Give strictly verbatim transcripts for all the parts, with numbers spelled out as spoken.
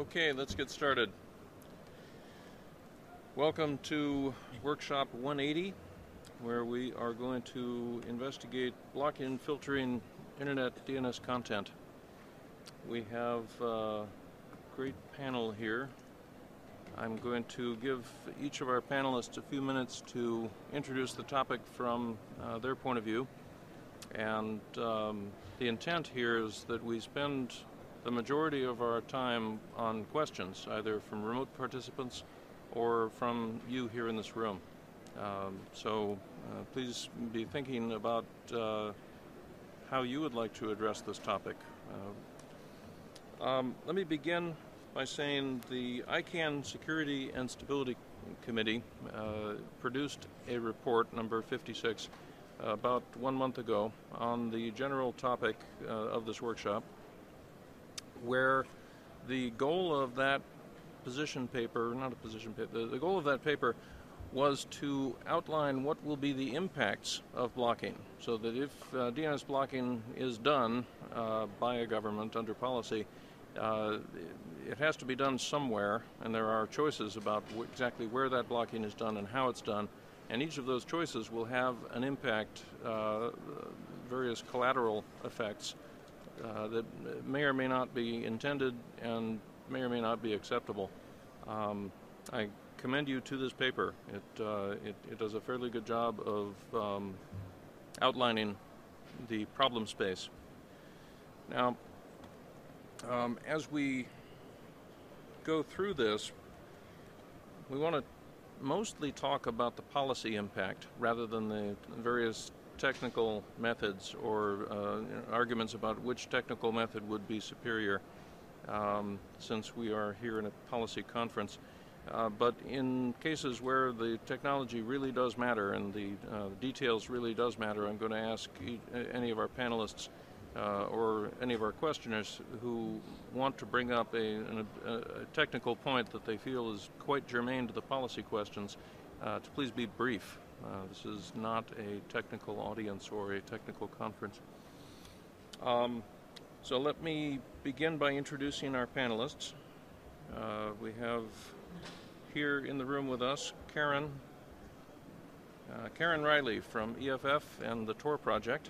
Okay, let's get started. Welcome to workshop one eighty, where we are going to investigate blocking, filtering internet D N S content. We have a great panel here. I'm going to give each of our panelists a few minutes to introduce the topic from uh, their point of view. And um, the intent here is that we spend the majority of our time on questions, either from remote participants or from you here in this room. Um, so uh, please be thinking about uh, how you would like to address this topic. Uh, um, let me begin by saying the ICANN Security and Stability Committee uh, produced a report, number fifty-six, about one month ago on the general topic uh, of this workshop, where the goal of that position paper, not a position paper, the, the goal of that paper was to outline what will be the impacts of blocking, so that if uh, D N S blocking is done uh, by a government under policy, uh, it has to be done somewhere, and there are choices about exactly where that blocking is done and how it's done, and each of those choices will have an impact, uh, various collateral effects Uh, that may or may not be intended and may or may not be acceptable. Um, I commend you to this paper. It, uh, it, it does a fairly good job of um, outlining the problem space. Now, um, as we go through this, we want to mostly talk about the policy impact rather than the various technical methods or uh, arguments about which technical method would be superior, um, since we are here in a policy conference. Uh, but in cases where the technology really does matter and the uh, details really does matter, I'm going to ask e any of our panelists uh, or any of our questioners who want to bring up a, an, a technical point that they feel is quite germane to the policy questions uh, to please be brief. Uh, this is not a technical audience or a technical conference. Um, so let me begin by introducing our panelists. Uh, we have here in the room with us Karen, uh, Karen Reilly from E F F and the Tor Project.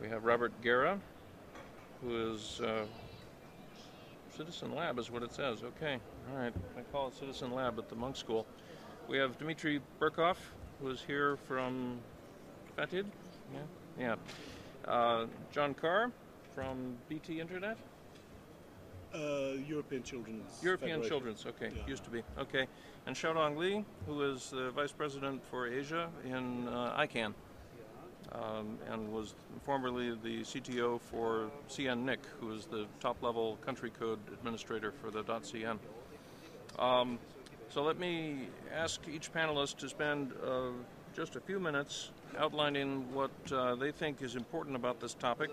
We have Robert Guerra, who is uh, Citizen Lab is what it says. Okay, all right. I call it Citizen Lab at the Munk School. We have Dmitry Burkov, who is here from Fatid, yeah, yeah. Uh, John Carr from B T Internet, uh, European Children's European Federation. Children's, okay, yeah. Used to be, okay, and Xiaodong Li, who is the Vice President for Asia in uh, ICANN, um, and was formerly the C T O for C N N I C, who is the top-level country code administrator for the .cn. Um, So let me ask each panelist to spend uh, just a few minutes outlining what uh, they think is important about this topic,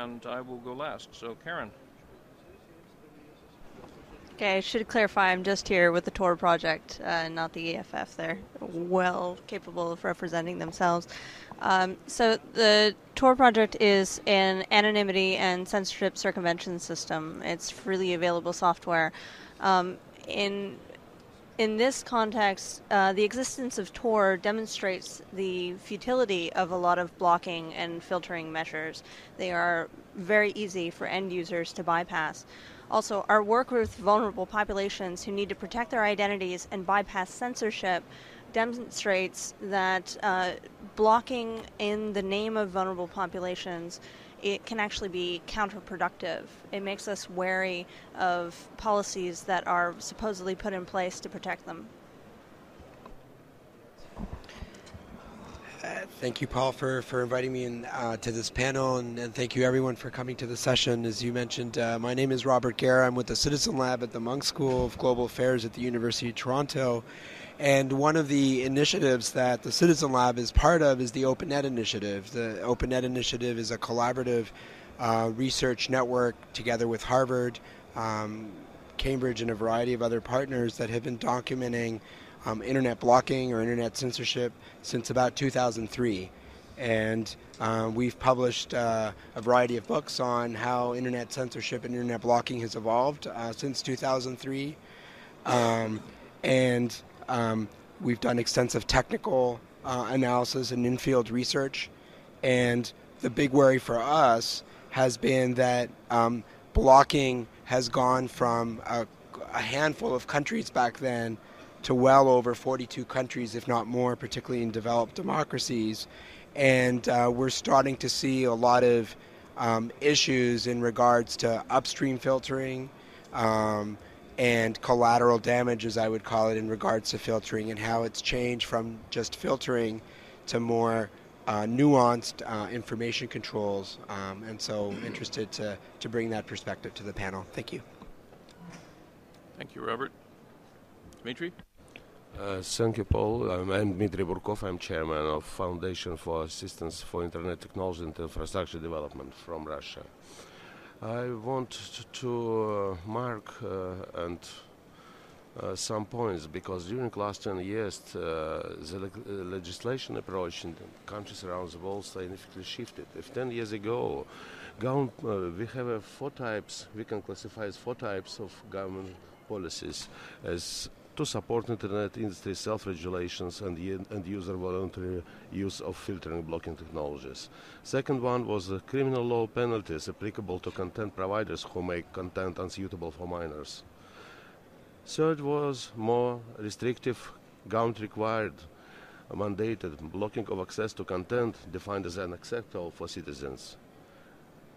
and I will go last. So Karen. Okay, I should clarify, I'm just here with the Tor Project, uh, not the E F F. They're well capable of representing themselves. Um, so the Tor Project is an anonymity and censorship circumvention system. It's freely available software. Um, in In this context, uh, the existence of Tor demonstrates the futility of a lot of blocking and filtering measures. They are very easy for end users to bypass. Also, our work with vulnerable populations who need to protect their identities and bypass censorship demonstrates that uh, blocking in the name of vulnerable populations, it can actually be counterproductive. It makes us wary of policies that are supposedly put in place to protect them. Uh, thank you, Paul, for, for inviting me in, uh, to this panel, and, and thank you everyone for coming to the session. As you mentioned, uh, my name is Robert Guerra. I'm with the Citizen Lab at the Munk School of Global Affairs at the University of Toronto. And one of the initiatives that the Citizen Lab is part of is the OpenNet Initiative. The OpenNet Initiative is a collaborative uh, research network together with Harvard, um, Cambridge, and a variety of other partners that have been documenting um, internet blocking or internet censorship since about two thousand three. And uh, we've published uh, a variety of books on how internet censorship and internet blocking has evolved uh, since two thousand three. Um, and um, we've done extensive technical uh, analysis and in-field research. And the big worry for us has been that um, blocking has gone from a, a handful of countries back then to well over forty-two countries, if not more, particularly in developed democracies. And uh, we're starting to see a lot of um, issues in regards to upstream filtering um, and collateral damage, as I would call it, in regards to filtering and how it's changed from just filtering to more uh, nuanced uh, information controls. Um, and so interested to, to bring that perspective to the panel. Thank you. Thank you, Robert. Dmitry? Uh, thank you, Paul. I'm, I'm Dmitry Burkov. I'm chairman of Foundation for Assistance for Internet Technology and Infrastructure Development from Russia. I want to uh, mark uh, and uh, some points, because during the last ten years, uh, the le uh, legislation approach in countries around the world significantly shifted. If ten years ago, uh, we have uh, four types, we can classify as four types of government policies as to support internet industry self-regulations and, and user voluntary use of filtering and blocking technologies. Second one was the criminal law penalties applicable to content providers who make content unsuitable for minors. Third was more restrictive government-required uh, mandated blocking of access to content defined as unacceptable for citizens.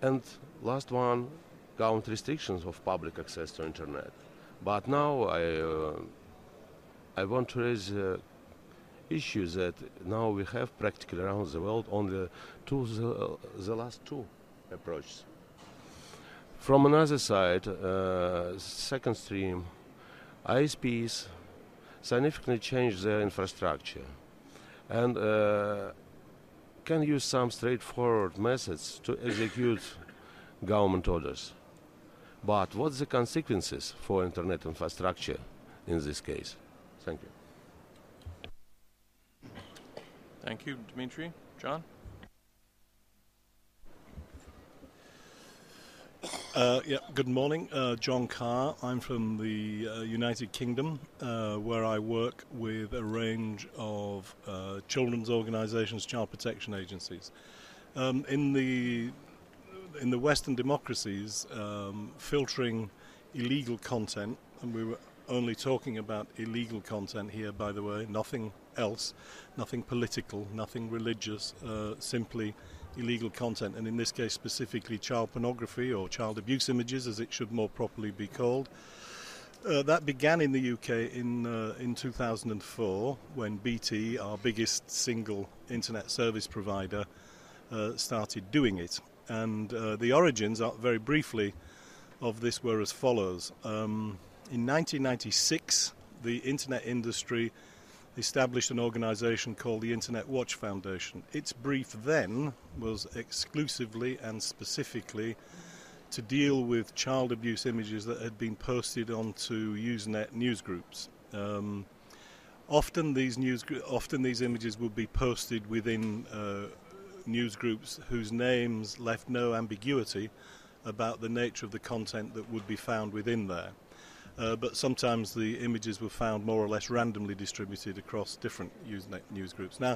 And last one, government restrictions of public access to internet. But now I, uh, I want to raise the uh, issue that now we have practically around the world only two, the, the last two approaches. From another side, uh, second stream, I S Ps significantly changed their infrastructure and uh, can use some straightforward methods to execute government orders. But what's the consequences for internet infrastructure in this case? Thank you. Thank you, Dmitry. John? Uh, yeah, good morning. Uh, John Carr. I'm from the uh, United Kingdom, uh, where I work with a range of uh, children's organizations, child protection agencies. Um, in the In the Western democracies, um, filtering illegal content, and we were only talking about illegal content here, by the way, nothing else, nothing political, nothing religious, uh, simply illegal content, and in this case specifically child pornography or child abuse images, as it should more properly be called. Uh, that began in the U K in, uh, in two thousand four, when B T, our biggest single internet service provider, uh, started doing it. And uh, the origins, are, very briefly, of this were as follows. Um, in nineteen ninety-six, the internet industry established an organization called the Internet Watch Foundation. Its brief then was exclusively and specifically to deal with child abuse images that had been posted onto Usenet newsgroups. Um, often, these news, often these images would be posted within uh, newsgroups whose names left no ambiguity about the nature of the content that would be found within there. Uh, but sometimes the images were found more or less randomly distributed across different Usenet newsgroups. Now,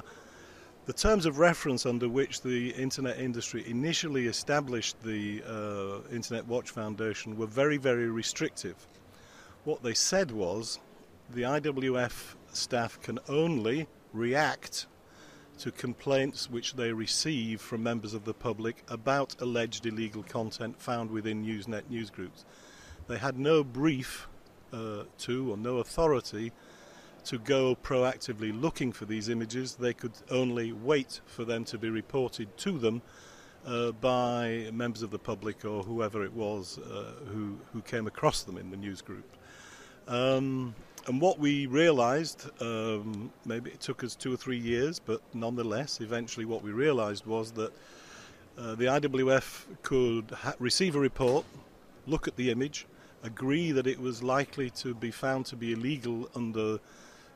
the terms of reference under which the internet industry initially established the uh, Internet Watch Foundation were very, very restrictive. What they said was the I W F staff can only react to complaints which they receive from members of the public about alleged illegal content found within Usenet newsgroups. They had no brief uh, to or no authority to go proactively looking for these images. They could only wait for them to be reported to them uh, by members of the public or whoever it was uh, who, who came across them in the newsgroup. Um, And what we realized, um, maybe it took us two or three years, but nonetheless, eventually what we realized was that uh, the I W F could ha receive a report, look at the image, agree that it was likely to be found to be illegal under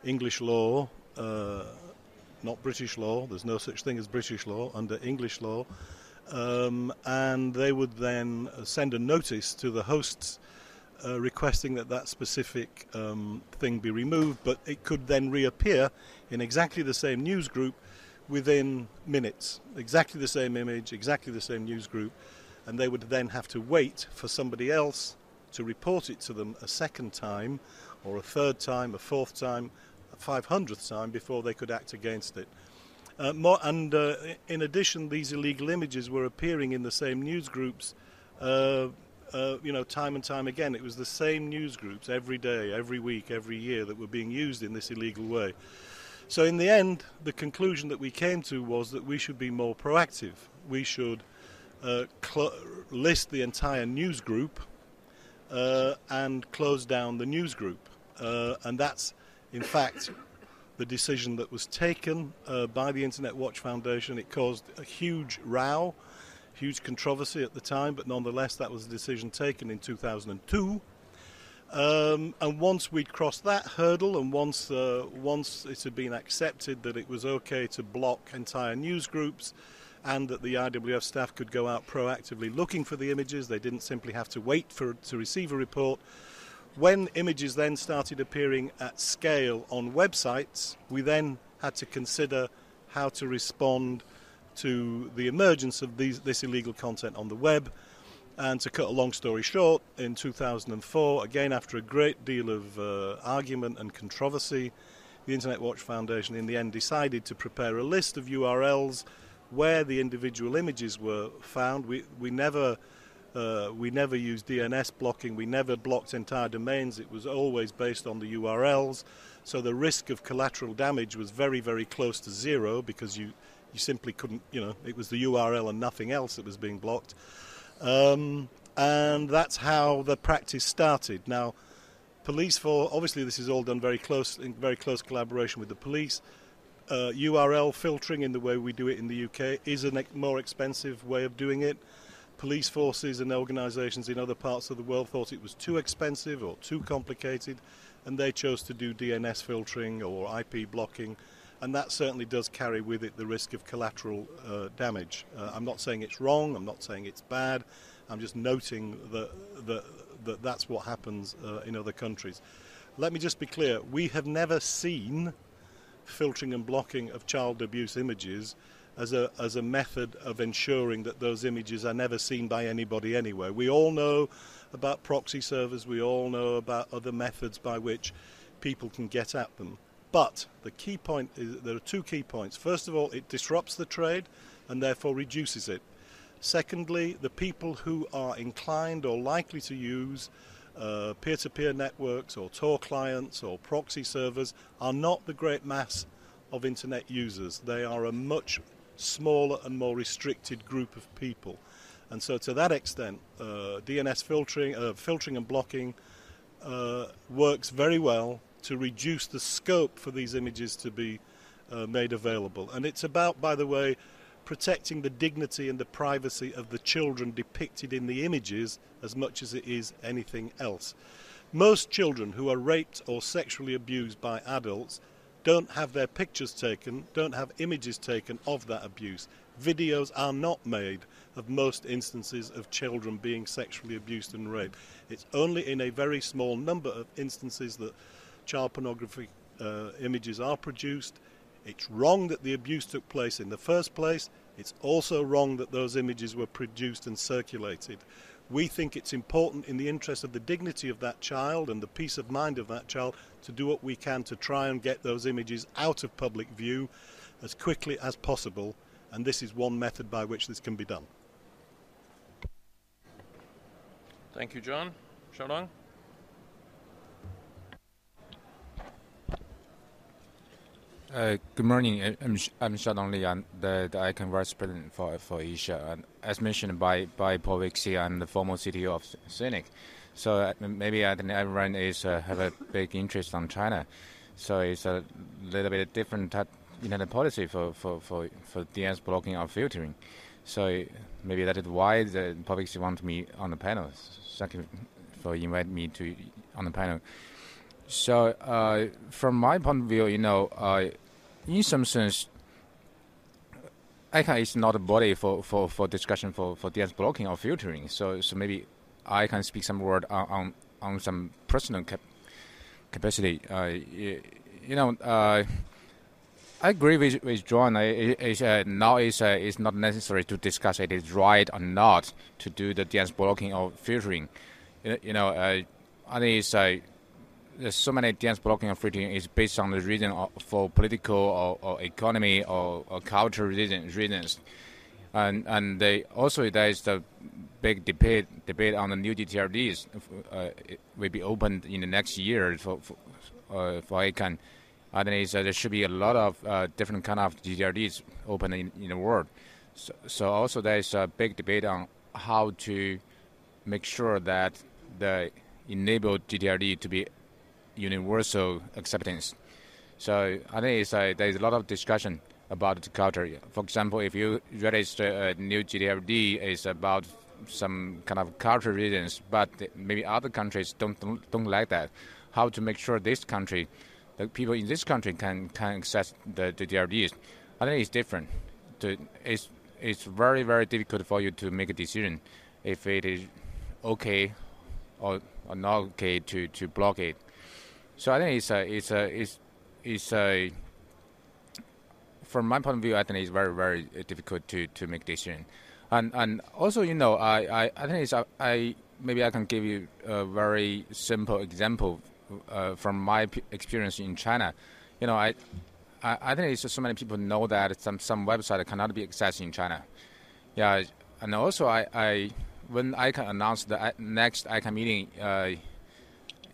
English law, uh, not British law. There's no such thing as British law, under English law. Um, and they would then send a notice to the hosts uh, requesting that that specific um, thing be removed, but it could then reappear in exactly the same news group within minutes, exactly the same image, exactly the same news group, and they would then have to wait for somebody else to report it to them a second time, or a third time, a fourth time, a five hundredth time before they could act against it. Uh, more, and uh, in addition, these illegal images were appearing in the same news groups, uh, uh, you know, time and time again. It was the same news groups every day, every week, every year that were being used in this illegal way. So in the end, the conclusion that we came to was that we should be more proactive. We should uh, cl- list the entire news group uh, and close down the news group. Uh, and that's, in fact, the decision that was taken uh, by the Internet Watch Foundation. It caused a huge row, huge controversy at the time, but nonetheless that was a decision taken in two thousand two. Um, and once we'd crossed that hurdle, and once, uh, once it had been accepted that it was okay to block entire news groups and that the I W F staff could go out proactively looking for the images, they didn't simply have to wait for to receive a report. When images then started appearing at scale on websites, we then had to consider how to respond to the emergence of these, this illegal content on the web. And to cut a long story short, in two thousand four, again after a great deal of uh, argument and controversy, the Internet Watch Foundation in the end decided to prepare a list of U R Ls where the individual images were found. We, we never... Uh, we never used D N S blocking, we never blocked entire domains, it was always based on the U R Ls, so the risk of collateral damage was very, very close to zero, because you, you simply couldn't, you know, it was the U R L and nothing else that was being blocked. Um, and that's how the practice started. Now, police for, obviously this is all done very close, in very close collaboration with the police. Uh, U R L filtering in the way we do it in the U K is a ne- more expensive way of doing it. Police forces and organizations in other parts of the world thought it was too expensive or too complicated, and they chose to do D N S filtering or I P blocking, and that certainly does carry with it the risk of collateral uh, damage. Uh, I'm not saying it's wrong, I'm not saying it's bad, I'm just noting that, that, that that's what happens uh, in other countries. Let me just be clear, we have never seen filtering and blocking of child abuse images as a, as a method of ensuring that those images are never seen by anybody anywhere. We all know about proxy servers, we all know about other methods by which people can get at them. But the key point is, there are two key points. First of all, it disrupts the trade and therefore reduces it. Secondly, the people who are inclined or likely to use uh, peer-to-peer networks or Tor clients or proxy servers are not the great mass of internet users. They are a much smaller and more restricted group of people, and so to that extent uh, D N S filtering uh, filtering and blocking uh, works very well to reduce the scope for these images to be uh, made available. And it's about, by the way, protecting the dignity and the privacy of the children depicted in the images as much as it is anything else. Most children who are raped or sexually abused by adults don't have their pictures taken, don't have images taken of that abuse. Videos are not made of most instances of children being sexually abused and raped. It's only in a very small number of instances that child pornography uh, images are produced. It's wrong that the abuse took place in the first place. It's also wrong that those images were produced and circulated. We think it's important, in the interest of the dignity of that child and the peace of mind of that child, to do what we can to try and get those images out of public view as quickly as possible, and this is one method by which this can be done. Thank you, John. Xiaodong? Uh, good morning. I'm, I'm Xiaodong Li. I'm the, the ICANN Vice President for, for Asia. And as mentioned by, by Paul Vixie, I'm the former C T O of C N N I C. So uh, maybe I think everyone is uh, have a big interest on China. So it's a little bit different type internet policy for, for, for, for D N S blocking or filtering. So maybe that is why the Paul Vixie wants me on the panel. Thank you for inviting me to on the panel. So uh, from my point of view, you know, uh, in some sense, ICANN is not a body for, for, for discussion for, for D N S blocking or filtering. So so maybe I can speak some word on on, on some personal cap capacity. Uh, you, you know, uh, I agree with with John. It, it's, uh, now it's uh, it's not necessary to discuss it is right or not to do the D N S blocking or filtering. You, you know, uh, I think it's uh, there's so many D N S blocking or filtering is based on the reason of, for political or, or economy or, or cultural reason, reasons, and and they also there is the big debate debate on the new G T L Ds uh, will be opened in the next year for for, uh, for ICANN. I think uh, there should be a lot of uh, different kind of G T L Ds open in, in the world. So, so also there is a big debate on how to make sure that the enabled G T L D to be universal acceptance. So I think it's, uh, there is a lot of discussion about the culture. For example, if you register a new G T L D, it's about some kind of cultural reasons, but maybe other countries don't don't, don't like that. How to make sure this country the people in this country can, can access the G T L Ds. I think it's different. To, it's, it's very, very difficult for you to make a decision if it is okay or, or not okay to, to block it. So I think it's a, it's a, it's, it's a, from my point of view, I think it's very, very difficult to, to make a decision. And, and also, you know, I, I, I think it's, a, I, maybe I can give you a very simple example Uh, from my p experience in China. You know, I, I, I think it's just so many people know that some some website cannot be accessed in China. Yeah, and also I, I when ICANN announced the next ICANN meeting uh,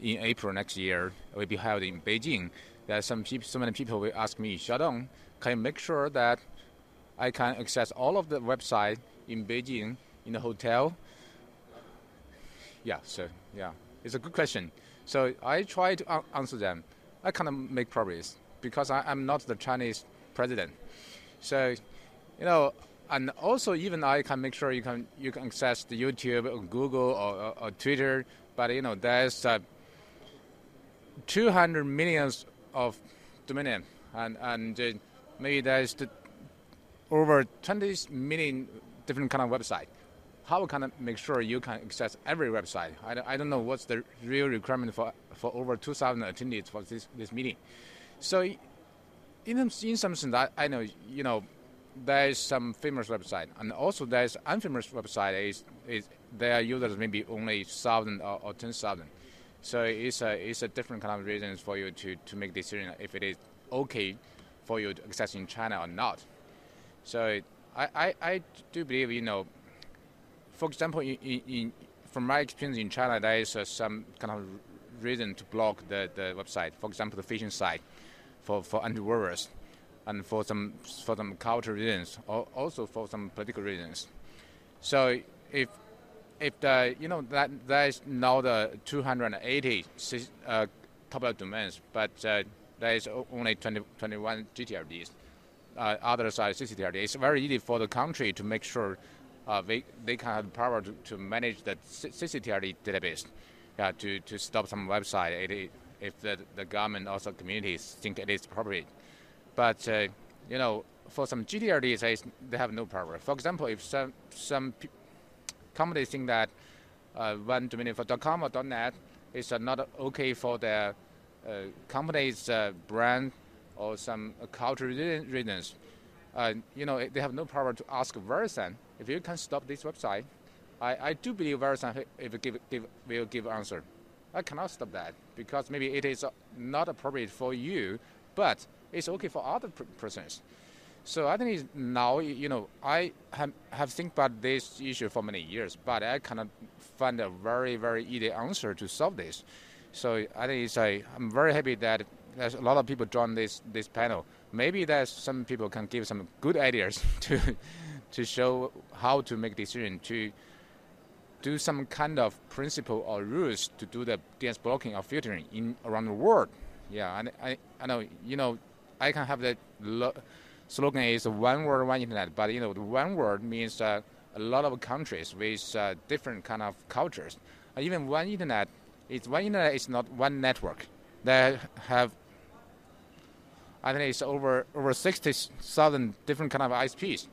in April next year will be held in Beijing, that some people, so many people will ask me, Xiaodong, can you make sure that I can access all of the website in Beijing in the hotel? Yeah, so yeah, it's a good question. So I try to answer them. I cannot make progress because I, I'm not the Chinese president. So, you know, and also even I can make sure you can you can access the YouTube or Google or, or, or Twitter. But you know, there's uh, two hundred millions of domain name, and and uh, maybe there's the, over twenty million different kind of website. How can I make sure you can access every website? I don't, I don't know what's the real requirement for, for over two thousand attendees for this, this meeting. So in, in some sense, I, I know, you know, there is some famous website, and also there is unfamous website. Is, is their users maybe only one thousand or, or ten thousand. So it's a, it's a different kind of reasons for you to, to make decision if it is okay for you to access in China or not. So I, I, I do believe, you know, for example, in, in, from my experience in China, there is uh, some kind of reason to block the, the website. For example, the phishing site for, for antivirus, and for some for some cultural reasons, or also for some political reasons. So if if the you know that there is now the two hundred eighty uh, top-level domains, but uh, there is only twenty, twenty-one G T L Ds. Uh, others are C C T L Ds. It's very easy for the country to make sure. Uh, they, they can have the power to, to manage the C C T L D database uh, to, to stop some website it, it, if the, the government or some communities think it is appropriate. But, uh, you know, for some G T L Ds, they have no power. For example, if some, some companies think that uh, one domain for .com or .net is uh, not okay for their uh, company's uh, brand or some cultural reasons, Uh, you know, they have no power to ask VeriSign if you can stop this website. I, I do believe VeriSign if give, give, will give answer. I cannot stop that because maybe it is not appropriate for you, but it's okay for other persons. So I think it's now, you know, I have, have think about this issue for many years, but I cannot find a very, very easy answer to solve this. So I think it's a, I'm very happy that there's a lot of people join this this panel. Maybe there's some people can give some good ideas to to show how to make decision to do some kind of principle or rules to do the D N S blocking or filtering in around the world. Yeah, and I I know you know I can have the slogan is one world, one internet, but you know the one world means uh, a lot of countries with uh, different kind of cultures. And even one internet, it's one internet is not one network. They have I think it's over over sixty thousand different kind of I S Ps.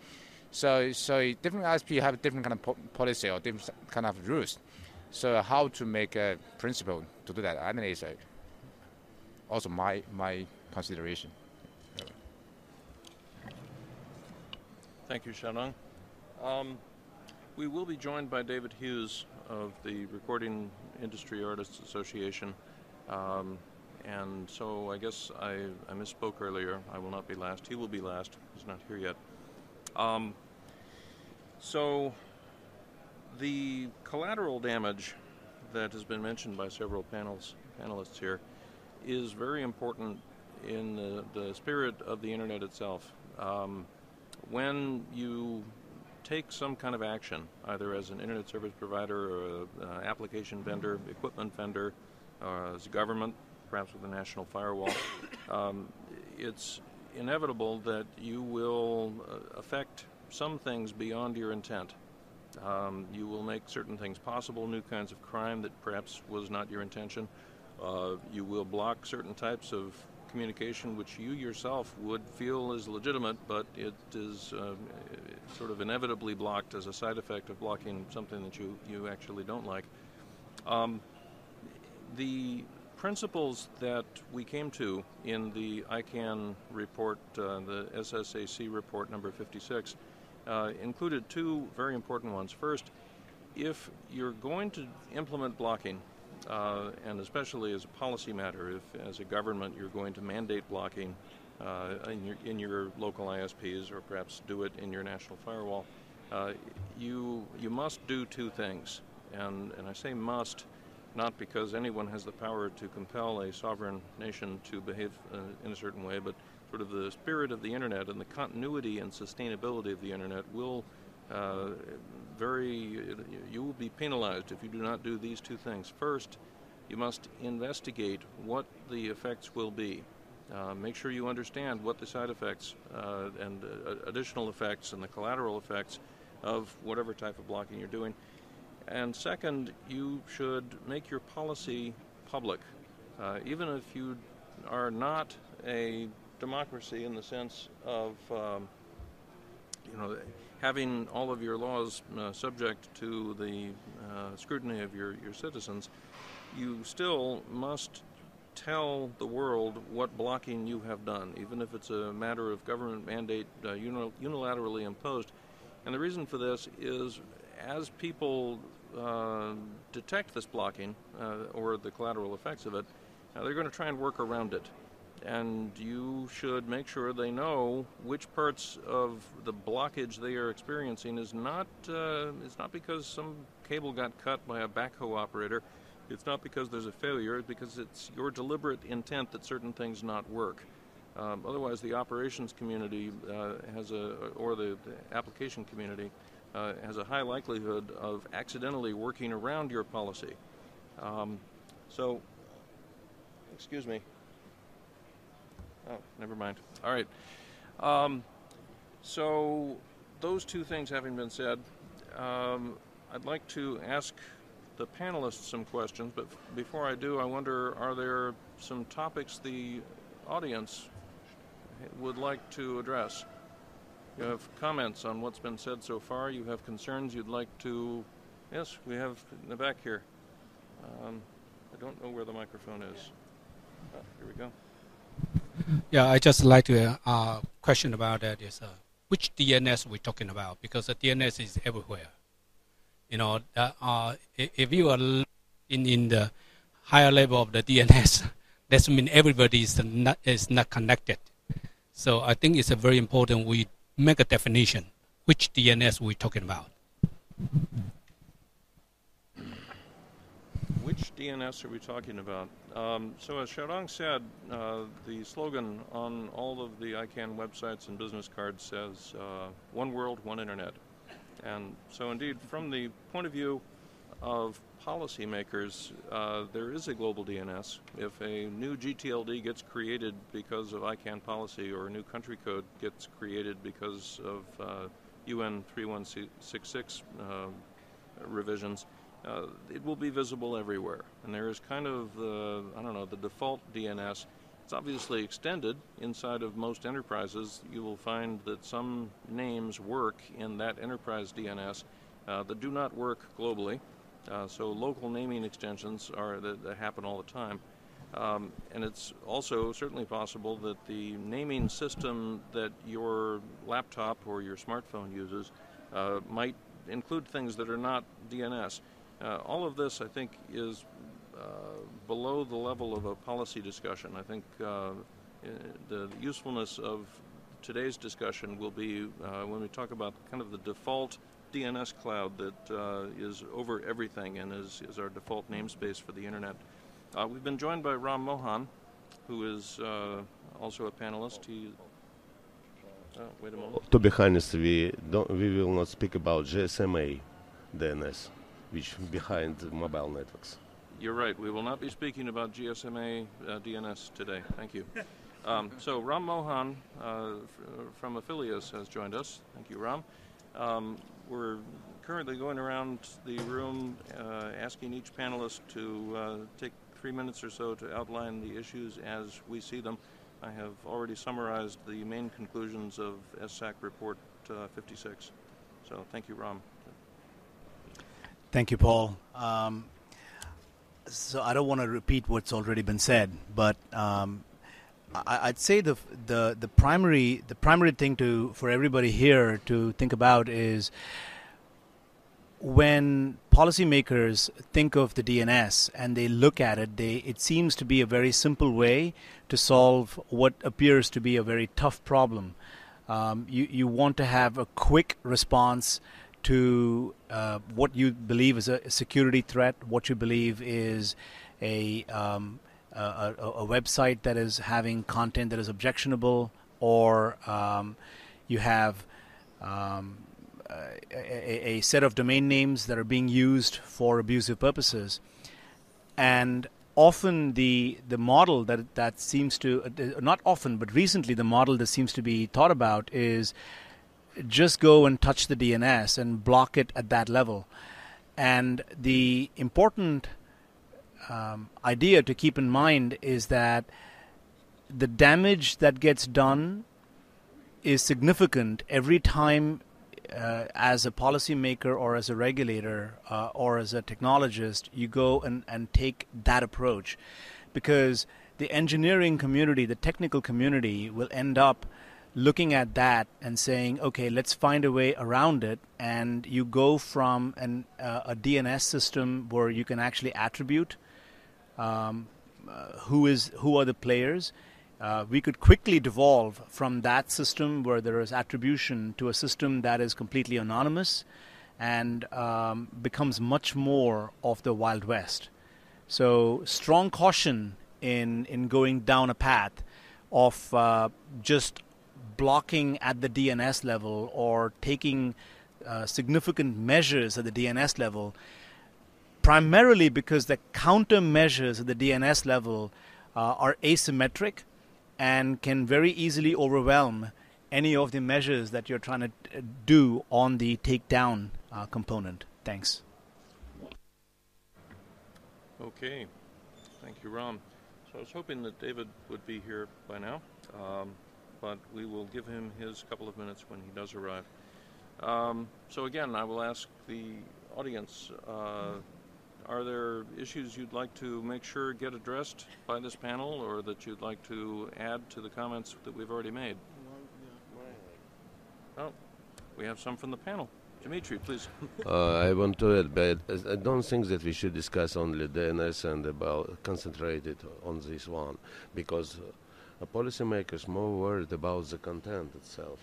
So so different I S P have different kind of po policy or different kind of rules. So how to make a principle to do that? I think it's a, also my my consideration. Thank you, Xiaodong. Um, we will be joined by David Hughes of the Recording Industry Artists Association. Um, and so I guess I, I misspoke earlier. I will not be last. He will be last. He's not here yet. Um, so the collateral damage that has been mentioned by several panels, panelists here is very important in the, the spirit of the Internet itself. Um, When you take some kind of action, either as an internet service provider or an uh, application vendor, equipment vendor, or as a government, perhaps with a national firewall, um, it's inevitable that you will uh, affect some things beyond your intent. Um, you will make certain things possible, new kinds of crime that perhaps was not your intention. Uh, you will block certain types of communication which you yourself would feel is legitimate, but it is uh, sort of inevitably blocked as a side effect of blocking something that you, you actually don't like. Um, the principles that we came to in the ICANN report, uh, the S S A C report number fifty-six, uh, included two very important ones. First, if you're going to implement blocking, Uh, and especially as a policy matter, if as a government you're going to mandate blocking uh, in, your, in your local I S Ps or perhaps do it in your national firewall, uh, you you must do two things. And, and I say must, not because anyone has the power to compel a sovereign nation to behave uh, in a certain way, but sort of the spirit of the Internet and the continuity and sustainability of the Internet will Uh, very, you will be penalized if you do not do these two things. First, you must investigate what the effects will be. Uh, make sure you understand what the side effects uh, and uh, additional effects and the collateral effects of whatever type of blocking you're doing. And second, you should make your policy public. Uh, even if you are not a democracy in the sense of, um, you know, having all of your laws uh, subject to the uh, scrutiny of your, your citizens, you still must tell the world what blocking you have done, even if it's a matter of government mandate uh, unilaterally imposed. And the reason for this is as people uh, detect this blocking uh, or the collateral effects of it, uh, they're going to try and work around it. And you should make sure they know which parts of the blockage they are experiencing is not, uh, it's not because some cable got cut by a backhoe operator. It's not because there's a failure. It's because it's your deliberate intent that certain things not work. Um, otherwise, the operations community uh, has a, or the, the application community uh, has a high likelihood of accidentally working around your policy. Um, so, excuse me. Oh, never mind. All right. Um, so those two things having been said, um, I'd like to ask the panelists some questions, but before I do, I wonder, are there some topics the audience would like to address? You have comments on what's been said so far. You have concerns you'd like to... Yes, we have in the back here. Um, I don't know where the microphone is. Oh, here we go. Yeah, I just like to uh, question about that is uh, which D N S we're talking about, because the D N S is everywhere. You know, uh, uh, if you are in in the higher level of the D N S, that means everybody is not is not connected. So I think it's a very important we make a definition which D N S we're talking about. Which D N S are we talking about? Um, so as Xiaodong said, uh, the slogan on all of the ICANN websites and business cards says, uh, one world, one internet. And so indeed, from the point of view of policymakers, uh, there is a global D N S. If a new G T L D gets created because of ICANN policy or a new country code gets created because of uh, U N three one six six uh, revisions, Uh, it will be visible everywhere, and there is kind of the, I don't know, the default D N S It's obviously extended. Inside of most enterprises, you will find that some names work in that enterprise D N S uh, that do not work globally. Uh, so local naming extensions are that, that happen all the time. Um, and it's also certainly possible that the naming system that your laptop or your smartphone uses uh, might include things that are not D N S. Uh, all of this, I think, is Uh, below the level of a policy discussion. I think uh, the usefulness of today's discussion will be uh, when we talk about kind of the default D N S cloud that uh, is over everything and is, is our default namespace for the Internet. Uh, we've been joined by Ram Mohan, who is uh, also a panelist. He, uh, wait a moment. To be honest, we, don't, we will not speak about G S M A D N S, which is behind mobile networks. You're right. We will not be speaking about G S M A uh, D N S today. Thank you. Um, so Ram Mohan uh, from Affilius has joined us. Thank you, Ram. Um, we're currently going around the room uh, asking each panelist to uh, take three minutes or so to outline the issues as we see them. I have already summarized the main conclusions of S S A C Report uh, fifty-six. So thank you, Ram. Thank you, Paul. Um, So I don't want to repeat what's already been said, but um, I, I'd say the the the primary the primary thing to for everybody here to think about is when policymakers think of the D N S and they look at it, they it seems to be a very simple way to solve what appears to be a very tough problem. Um, you you want to have a quick response to uh, what you believe is a security threat, what you believe is a, um, a, a website that is having content that is objectionable, or um, you have um, a, a set of domain names that are being used for abusive purposes. And often the, the model that, that seems to, not often, but recently the model that seems to be thought about is just go and touch the D N S and block it at that level. And the important um, idea to keep in mind is that the damage that gets done is significant every time uh, as a policymaker or as a regulator uh, or as a technologist you go and, and take that approach. Because the engineering community, the technical community will end up looking at that and saying, okay, let's find a way around it. And you go from an, uh, a D N S system where you can actually attribute um, uh, who is who are the players. Uh, we could quickly devolve from that system where there is attribution to a system that is completely anonymous and um, becomes much more of the Wild West. So strong caution in, in going down a path of uh, just blocking at the D N S level or taking uh, significant measures at the D N S level, primarily because the countermeasures at the D N S level uh, are asymmetric and can very easily overwhelm any of the measures that you're trying to do on the takedown uh, component. Thanks. Okay. Thank you, Ram. So I was hoping that David would be here by now. Um, but we will give him his couple of minutes when he does arrive. Um, so again, I will ask the audience, uh, are there issues you'd like to make sure get addressed by this panel or that you'd like to add to the comments that we've already made? Oh, we have some from the panel. Dmitry, please. uh, I want to add, but I don't think that we should discuss only D N S and about concentrated on this one, because a policymaker is more worried about the content itself.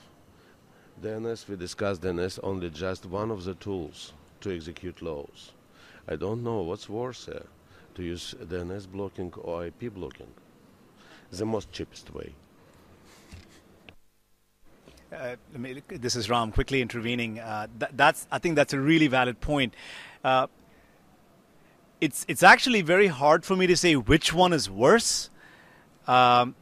D N S, we discussed D N S only just one of the tools to execute laws. I don't know what's worse uh, to use D N S blocking or I P blocking, the most cheapest way. Uh, I mean, this is Ram quickly intervening. Uh, th that's, I think that's a really valid point. Uh, it's, it's actually very hard for me to say which one is worse. Um,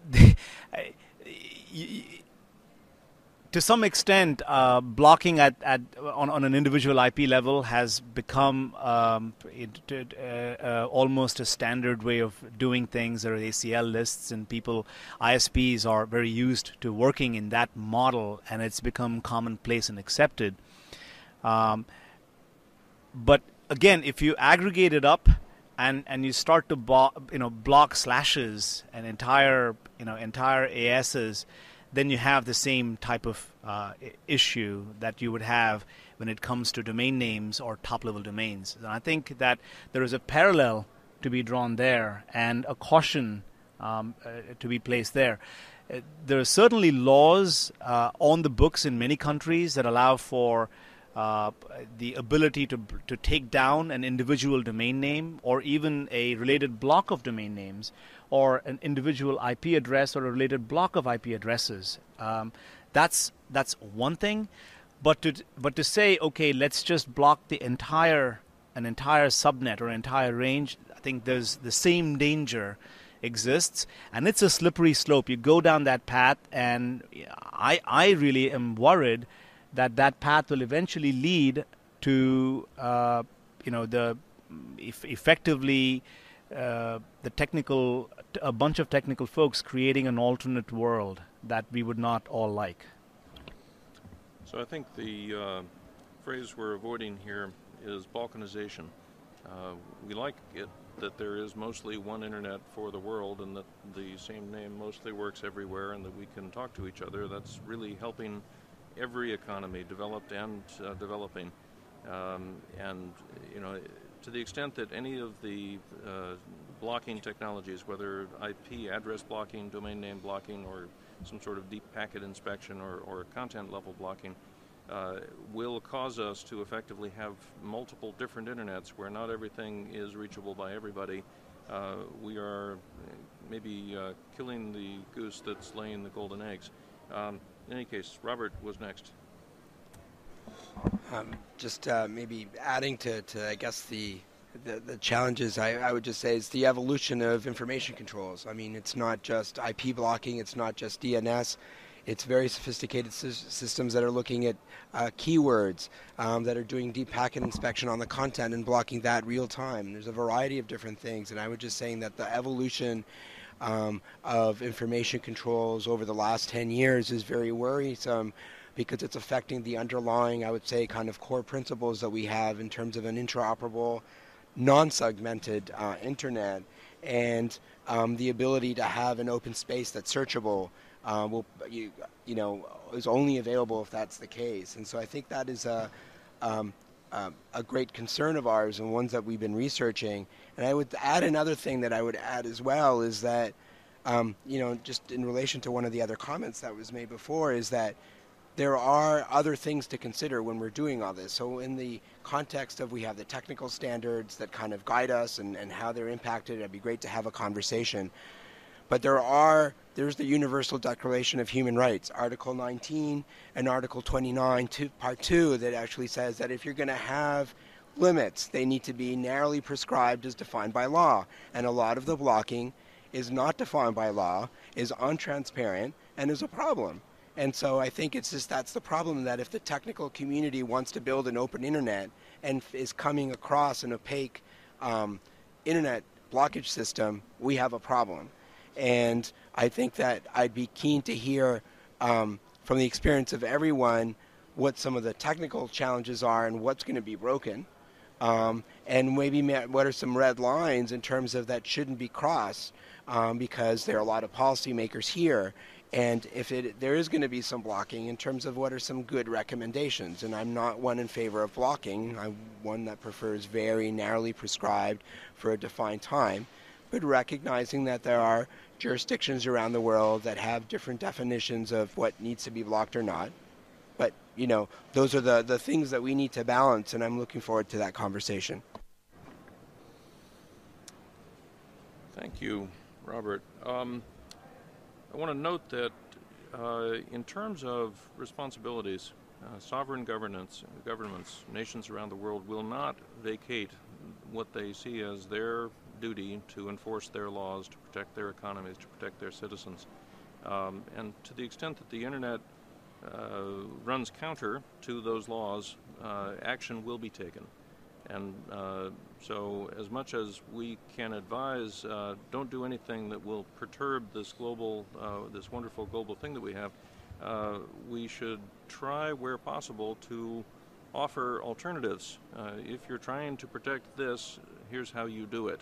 to some extent, uh, blocking at, at on, on an individual I P level has become um, it, it, uh, uh, almost a standard way of doing things. There are A C L lists, and people, I S Ps are very used to working in that model, and it's become commonplace and accepted. Um, but again, if you aggregate it up, and and you start to bo you know block slashes and entire you know entire A Ss. Then you have the same type of uh, issue that you would have when it comes to domain names or top-level domains. And I think that there is a parallel to be drawn there and a caution um, uh, to be placed there. Uh, there are certainly laws uh, on the books in many countries that allow for uh, the ability to, to take down an individual domain name or even a related block of domain names, or an individual I P address or a related block of I P addresses. Um, that's that's one thing, but to but to say, okay, let's just block the entire an entire subnet or entire range, I think there's the same danger exists, and it's a slippery slope. You go down that path, and I I really am worried that that path will eventually lead to uh, you know the if effectively Uh, the technical, a bunch of technical folks creating an alternate world that we would not all like. So I think the uh, phrase we're avoiding here is balkanization. Uh, we like it that there is mostly one internet for the world and that the same name mostly works everywhere and that we can talk to each other. That's really helping every economy, developed and uh, developing. Um, and, you know, to the extent that any of the uh, blocking technologies, whether I P address blocking, domain name blocking, or some sort of deep packet inspection or, or content level blocking, uh, will cause us to effectively have multiple different internets where not everything is reachable by everybody. Uh, we are maybe uh, killing the goose that's laying the golden eggs. Um, in any case, Robert was next. Um, just uh, maybe adding to, to, I guess, the the, the challenges, I, I would just say, is the evolution of information controls. I mean, it's not just I P blocking, it's not just D N S. It's very sophisticated sy systems that are looking at uh, keywords, um, that are doing deep packet inspection on the content and blocking that real time. There's a variety of different things, and I was just saying that the evolution um, of information controls over the last ten years is very worrisome, because it's affecting the underlying, I would say, kind of core principles that we have in terms of an interoperable, non-segmented uh, internet, and um, the ability to have an open space that's searchable uh, will, you, you know, is only available if that's the case. And so I think that is a, um, a, a great concern of ours and ones that we've been researching. And I would add another thing that I would add as well is that, um, you know, just in relation to one of the other comments that was made before, is that there are other things to consider when we're doing all this. So in the context of, we have the technical standards that kind of guide us and, and how they're impacted, it'd be great to have a conversation. But there are, there's the Universal Declaration of Human Rights, Article nineteen and Article twenty-nine, to, Part two, that actually says that if you're going to have limits, they need to be narrowly prescribed as defined by law. And a lot of the blocking is not defined by law, is untransparent, and is a problem. And so I think it's just, that's the problem, that if the technical community wants to build an open internet and is coming across an opaque um, internet blockage system, we have a problem. And I think that I'd be keen to hear um, from the experience of everyone what some of the technical challenges are and what's going to be broken, um, and maybe what are some red lines in terms of that shouldn't be crossed, um, because there are a lot of policymakers here. And if it, there is going to be some blocking, in terms of what are some good recommendations. And I'm not one in favor of blocking. I'm one that prefers very narrowly prescribed for a defined time, but recognizing that there are jurisdictions around the world that have different definitions of what needs to be blocked or not. But, you know, those are the, the things that we need to balance, and I'm looking forward to that conversation. Thank you, Robert. Um, I want to note that uh, in terms of responsibilities, uh, sovereign governance, governments, nations around the world will not vacate what they see as their duty to enforce their laws, to protect their economies, to protect their citizens. Um, and to the extent that the internet uh, runs counter to those laws, uh, action will be taken. And uh, so as much as we can advise, uh, don't do anything that will perturb this global, uh, this wonderful global thing that we have, uh, we should try where possible to offer alternatives. Uh, if you're trying to protect this, here's how you do it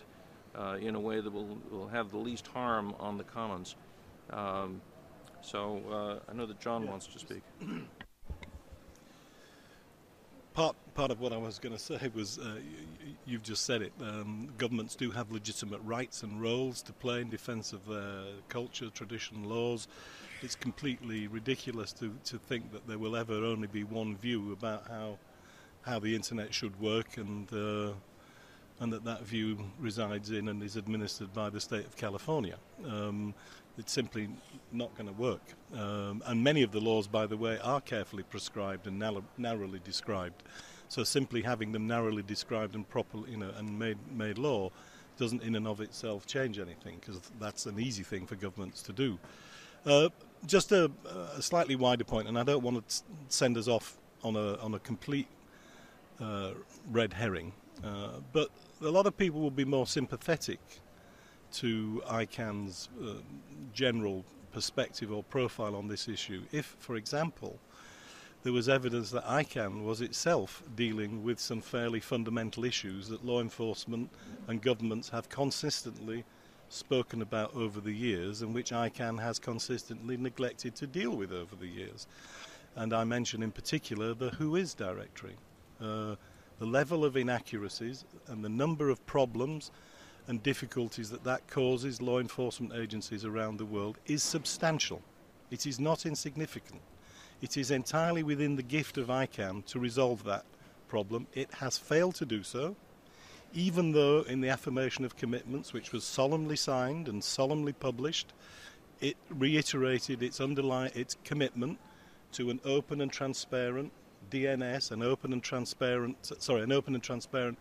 uh, in a way that will, will have the least harm on the commons. Um, so uh, I know that John yeah. wants to speak. Part, part of what I was going to say was, uh, you've just said it, um, governments do have legitimate rights and roles to play in defense of their culture, tradition, laws. It's completely ridiculous to, to think that there will ever only be one view about how how the internet should work, and uh, and that that view resides in and is administered by the state of California. Um, it's simply not going to work. Um, and many of the laws, by the way, are carefully prescribed and narrow, narrowly described. So simply having them narrowly described and properly, you know, and made made law doesn't in and of itself change anything, because that's an easy thing for governments to do. Uh, just a, a slightly wider point, and I don't want to send us off on a on a complete uh, red herring, uh, but a lot of people will be more sympathetic to ICANN's uh, general perspective or profile on this issue if, for example, there was evidence that ICANN was itself dealing with some fairly fundamental issues that law enforcement and governments have consistently spoken about over the years, and which ICANN has consistently neglected to deal with over the years. And I mention in particular the Who Is Directory. Uh, the level of inaccuracies and the number of problems and difficulties that that causes law enforcement agencies around the world is substantial. It is not insignificant. It is entirely within the gift of ICANN to resolve that problem. It has failed to do so, even though in the affirmation of commitments, which was solemnly signed and solemnly published, it reiterated its underlying its commitment to an open and transparent D N S, an open and transparent sorry, an open and transparent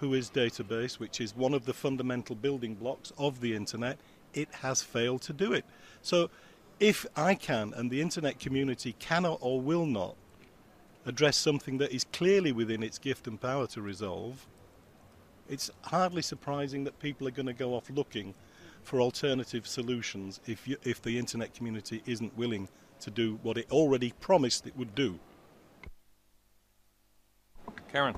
Whois database, which is one of the fundamental building blocks of the internet. It has failed to do it. So if ICANN and the internet community cannot or will not address something that is clearly within its gift and power to resolve, it's hardly surprising that people are going to go off looking for alternative solutions if, you, if the internet community isn't willing to do what it already promised it would do. Karen.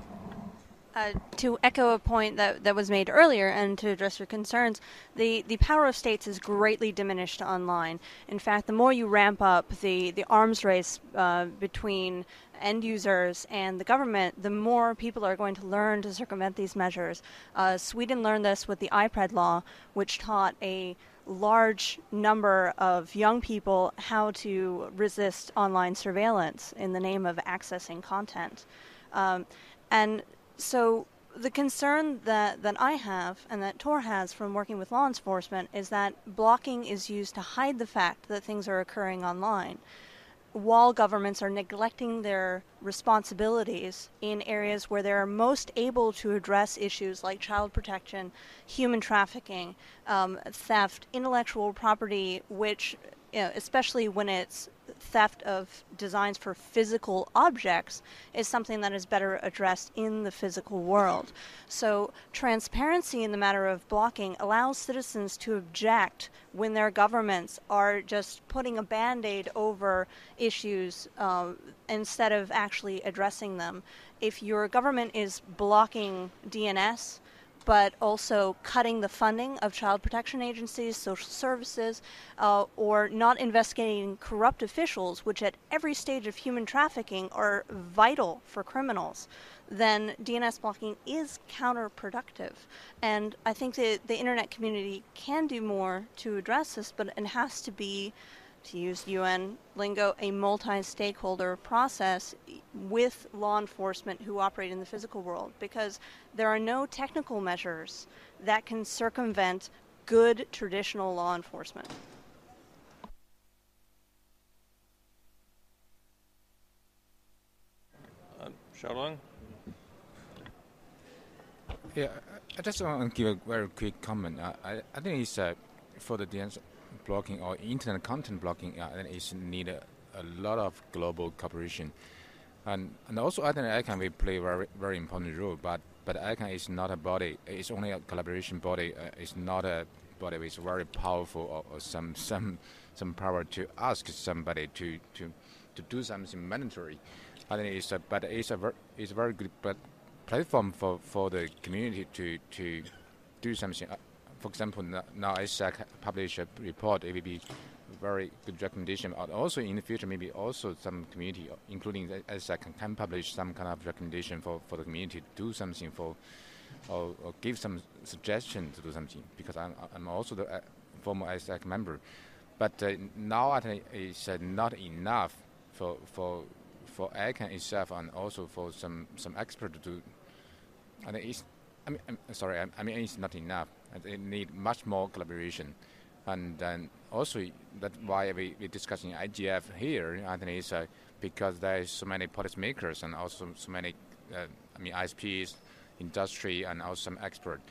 Uh, to echo a point that, that was made earlier, and to address your concerns, the, the power of states is greatly diminished online. In fact, the more you ramp up the, the arms race uh, between end users and the government, the more people are going to learn to circumvent these measures. Uh, Sweden learned this with the iPred law, which taught a large number of young people how to resist online surveillance in the name of accessing content. Um, and so the concern that, that I have, and that Tor has from working with law enforcement, is that blocking is used to hide the fact that things are occurring online, while governments are neglecting their responsibilities in areas where they're most able to address issues like child protection, human trafficking, um, theft, intellectual property, which, you know, especially when it's theft of designs for physical objects, is something that is better addressed in the physical world. So transparency in the matter of blocking allows citizens to object when their governments are just putting a band-aid over issues uh, instead of actually addressing them. If your government is blocking D N S, but also cutting the funding of child protection agencies, social services, uh, or not investigating corrupt officials, which at every stage of human trafficking are vital for criminals, then D N S blocking is counterproductive. And I think that the internet community can do more to address this, but it has to be, to use U N lingo, a multi-stakeholder process with law enforcement who operate in the physical world, because there are no technical measures that can circumvent good traditional law enforcement. Uh, Xiaodong? Yeah, I just want to give a very quick comment. I, I, I think it's uh, for the D N S blocking or internet content blocking, uh, then it's need a, a lot of global cooperation. And, and also I think ICANN will play a very, very important role, but, but ICANN is not a body, it's only a collaboration body, uh, it's not a body which is very powerful or, or some, some, some power to ask somebody to, to, to do something mandatory. I think it's a, but it's a, ver, it's a very good platform for, for the community to, to do something. Uh, for example, now ISAC publish a report, it will be very good recommendation. Also in the future, maybe also some community, including ISAC, can publish some kind of recommendation for, for the community to do something for, or, or give some suggestion to do something, because I'm, I'm also the uh, former ISAC member. But uh, now I think it's uh, not enough for, for, for ICANN itself and also for some, some expert to do. I think it's, I mean, I'm sorry, I, I mean it's not enough. They need much more collaboration. And then also that's why we, we're discussing I G F here, I think it's uh, because there is so many policymakers and also so many, uh, I mean, I S Ps, industry, and also some experts.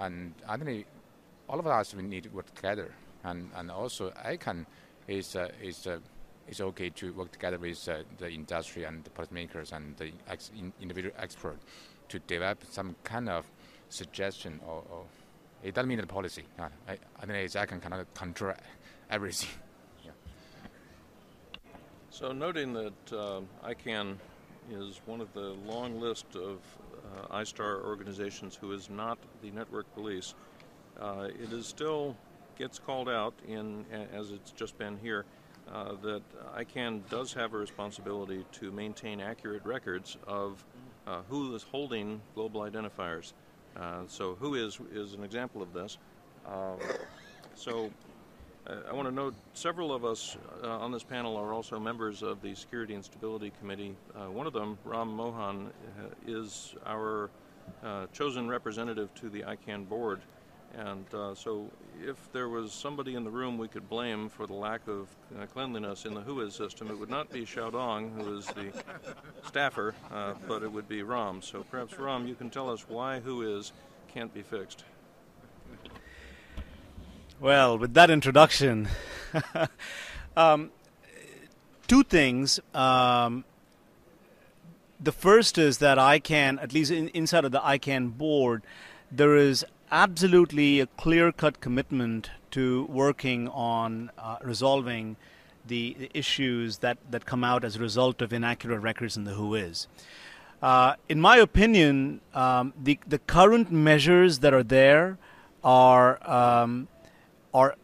And I think all of us, we need to work together. And, and also ICANN is, uh, is, uh, is okay to work together with uh, the industry and the policymakers and the ex individual experts to develop some kind of suggestion or, or it doesn't mean the policy. I, I mean, it's, I can kind of control everything. Yeah. So noting that uh, ICANN is one of the long list of uh, I STAR organizations who is not the network police, uh, it is still gets called out in, as it's just been here, uh, that ICANN does have a responsibility to maintain accurate records of uh, who is holding global identifiers. Uh, so who is is an example of this. Uh, so uh, I want to note several of us uh, on this panel are also members of the Security and Stability Committee. Uh, one of them, Ram Mohan, uh, is our uh, chosen representative to the ICANN board. And uh, so if there was somebody in the room we could blame for the lack of uh, cleanliness in the WHOIS system, it would not be Xiaodong, who is the staffer, uh, but it would be Ram. So perhaps, Ram, you can tell us why WHOIS can't be fixed. Well, with that introduction, um, two things. Um, the first is that ICANN, at least in, inside of the ICANN board, there is absolutely a clear-cut commitment to working on uh, resolving the, the issues that, that come out as a result of inaccurate records in the WHOIS. Uh, in my opinion, um, the, the current measures that are there are, um, are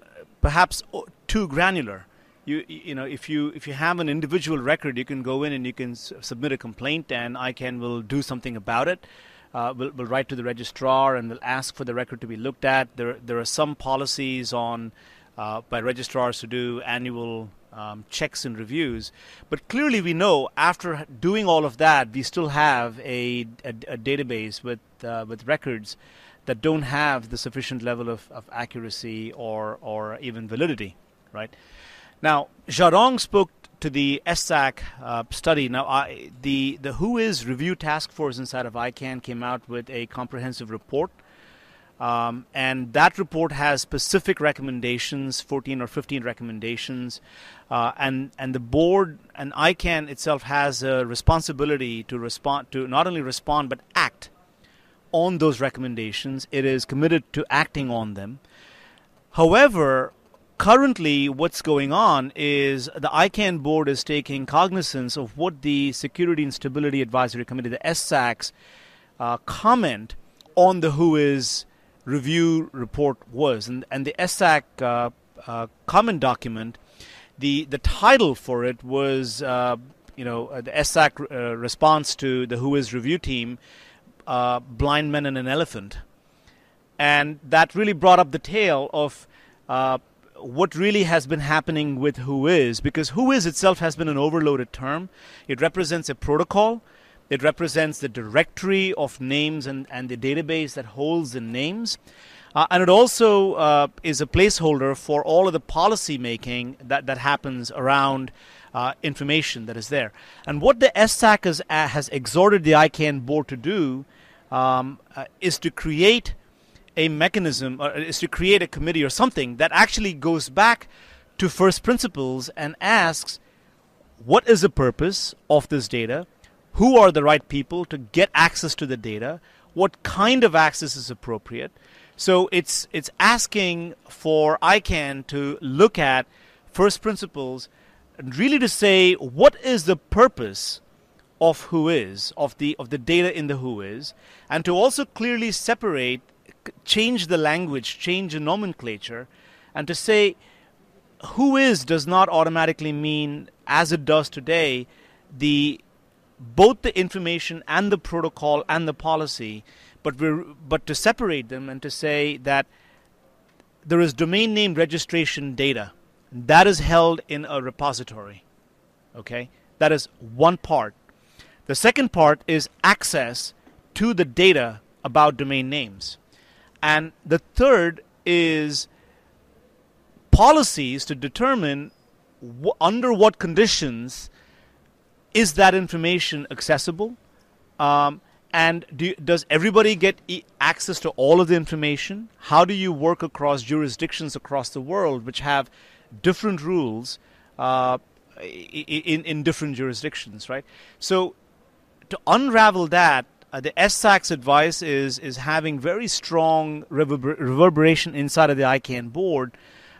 perhaps too granular. You, you know, if you, if you have an individual record, you can go in and you can s submit a complaint and ICANN will do something about it. Uh, we'll, we'll write to the registrar and we'll ask for the record to be looked at. There, there are some policies on uh, by registrars to do annual um, checks and reviews. But clearly we know after doing all of that, we still have a, a, a database with, uh, with records that don't have the sufficient level of, of accuracy or, or even validity, right? Now, Xiaodong spoke to the S S A C uh, study. Now, I, the, the WHOIS review task force inside of ICANN came out with a comprehensive report. Um, and that report has specific recommendations, fourteen or fifteen recommendations. Uh, and, and the board and ICANN itself has a responsibility to respond to not only respond, but act on those recommendations. It is committed to acting on them. However, currently, what's going on is the ICANN board is taking cognizance of what the Security and Stability Advisory Committee, the S S A C's, uh, comment on the WHOIS review report was. And, and the S S A C uh, uh, comment document, the, the title for it was, uh, you know, the S S A C uh, response to the WHOIS review team, uh, Blind Men and an Elephant. And that really brought up the tale of uh, what really has been happening with WHOIS, because WHOIS itself has been an overloaded term. It represents a protocol. It represents the directory of names and, and the database that holds the names. Uh, and it also uh, is a placeholder for all of the policy making that, that happens around uh, information that is there. And what the S S A C has, has exhorted the ICANN board to do um, uh, is to create a mechanism, or is to create a committee or something that actually goes back to first principles and asks what is the purpose of this data? Who are the right people to get access to the data? What kind of access is appropriate? So it's it's asking for ICANN to look at first principles and really to say, what is the purpose of who is, of the of the data in the who is, and to also clearly separate, change the language, change the nomenclature, and to say who is does not automatically mean, as it does today, the both the information and the protocol and the policy, but we're, but to separate them and to say that there is domain name registration data that is held in a repository. Okay, that is one part. The second part is access to the data about domain names. And the third is policies to determine w under what conditions is that information accessible, um, and do, does everybody get e access to all of the information? How do you work across jurisdictions across the world which have different rules uh, in, in different jurisdictions, right? So to unravel that, uh, the S S A C's advice is is having very strong reverber reverberation inside of the ICANN board,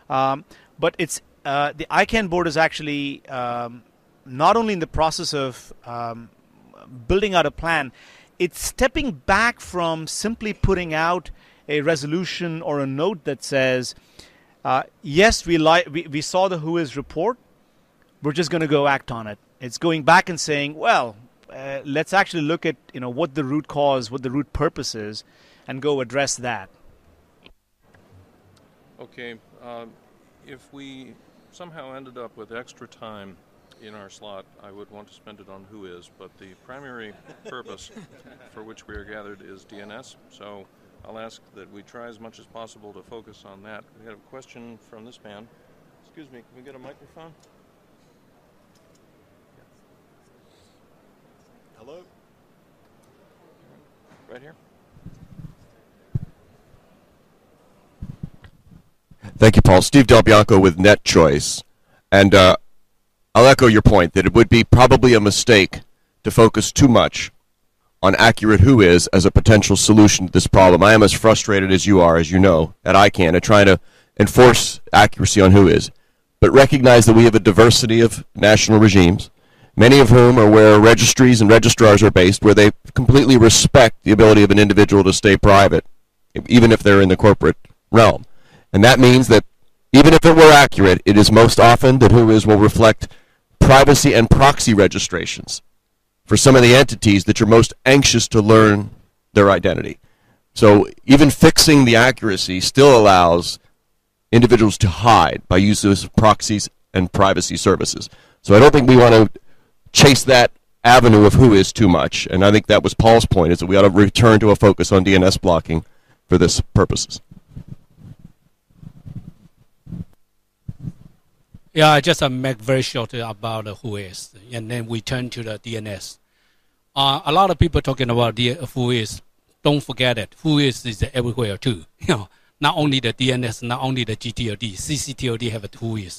um, but it's uh, the ICANN board is actually um, not only in the process of um, building out a plan, it's stepping back from simply putting out a resolution or a note that says, uh, yes, we, li we, we saw the who is report, we're just going to go act on it. It's going back and saying, well, Uh, let's actually look at, you know, what the root cause, what the root purpose is, and go address that. Okay, um, if we somehow ended up with extra time in our slot, I would want to spend it on who is, but the primary purpose for which we are gathered is D N S, so I'll ask that we try as much as possible to focus on that. We had a question from this man. Excuse me, can we get a microphone? Hello? Right here. Thank you, Paul. Steve Del Bianco with NetChoice. And uh, I'll echo your point that it would be probably a mistake to focus too much on accurate who is as a potential solution to this problem. I am as frustrated as you are, as you know, at ICANN at trying to enforce accuracy on who is. But recognize that we have a diversity of national regimes, many of whom are where registries and registrars are based, where they completely respect the ability of an individual to stay private, even if they're in the corporate realm. And that means that even if it were accurate, it is most often that who is will reflect privacy and proxy registrations for some of the entities that you're most anxious to learn their identity. So even fixing the accuracy still allows individuals to hide by use of proxies and privacy services. So I don't think we want to chase that avenue of who is too much, and I think that was Paul's point, is that we ought to return to a focus on D N S blocking for this purposes. Yeah, I just uh, make very short about uh, who is, and then we turn to the D N S. Uh, a lot of people talking about the, uh, who is, don't forget it, who is is everywhere too. You know, not only the D N S, not only the G T L D, C C T L D have a who is.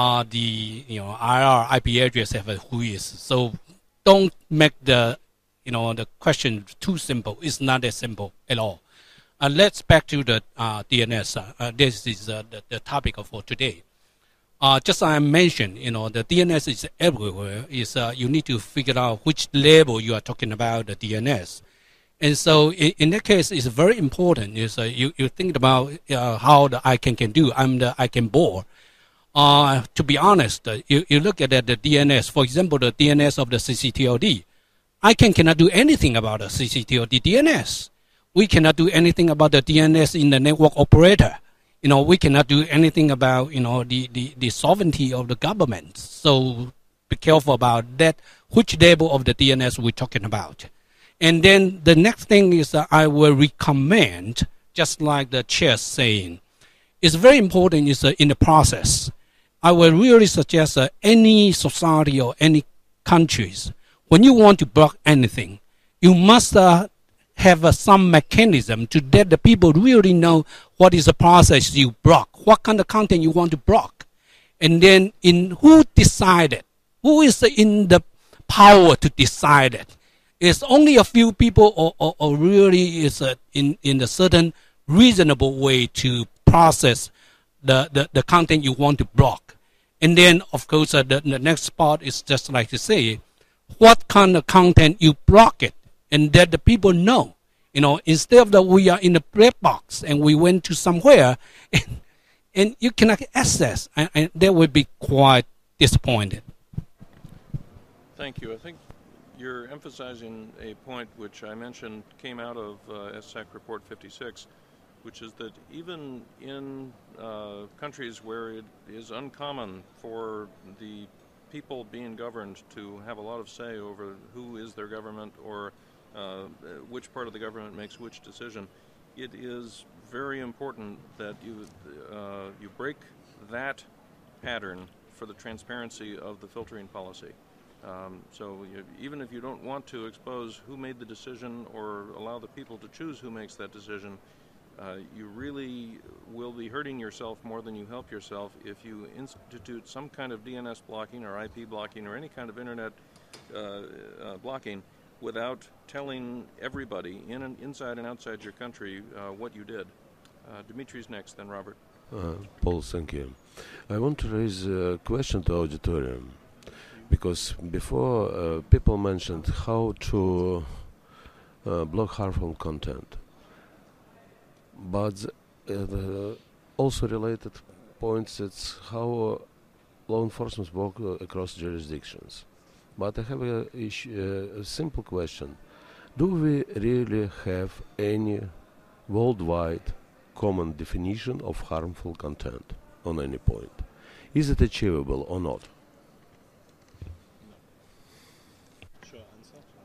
Uh, the you know I R I P address have a who is, so don't make the you know the question too simple. It's not that simple at all. Uh, let's back to the uh, D N S. Uh, this is uh, the, the topic for today. Uh, just as I mentioned, you know the D N S is everywhere. Is uh, you need to figure out which level you are talking about the D N S, and so in, in that case, it's very important. Is uh, you you think about uh, how the ICANN can do. I'm the ICANN board. Uh, to be honest, uh, you, you look at, at the D N S, for example, the D N S of the C C T L D. ICANN cannot do anything about the C C T L D D N S. We cannot do anything about the D N S in the network operator. You know, we cannot do anything about, you know, the, the, the sovereignty of the government. So be careful about that, which level of the D N S we're talking about. And then the next thing is that I will recommend, just like the chair saying, it's very important is uh, in the process. I would really suggest uh, any society or any countries, when you want to block anything, you must uh, have uh, some mechanism to let the people really know what is the process you block, what kind of content you want to block. And then in who decided Who is in the power to decide it? It's only a few people, or, or, or really is a, in, in a certain reasonable way to process the, the, the content you want to block. And then, of course, uh, the, the next part is just like you say, what kind of content you block it, and that the people know. You know, instead of that we are in a black box and we went to somewhere and, and you cannot access, and, and that would be quite disappointed. Thank you. I think you're emphasizing a point which I mentioned came out of uh, S S A C Report fifty-six, which is that even in uh, countries where it is uncommon for the people being governed to have a lot of say over who is their government or uh, which part of the government makes which decision, it is very important that you, uh, you break that pattern for the transparency of the filtering policy. Um, so you, even if you don't want to expose who made the decision or allow the people to choose who makes that decision, Uh, you really will be hurting yourself more than you help yourself if you institute some kind of D N S blocking or I P blocking or any kind of internet uh, uh, blocking without telling everybody in and inside and outside your country uh, what you did. Uh, Dimitri's next, then Robert. Uh, Paul, thank you. I want to raise a question to auditorium, because before uh, people mentioned how to uh, block harmful content. But uh, also related points, it's how law enforcement work across jurisdictions. But I have a, issue, a simple question. Do we really have any worldwide common definition of harmful content on any point? Is it achievable or not?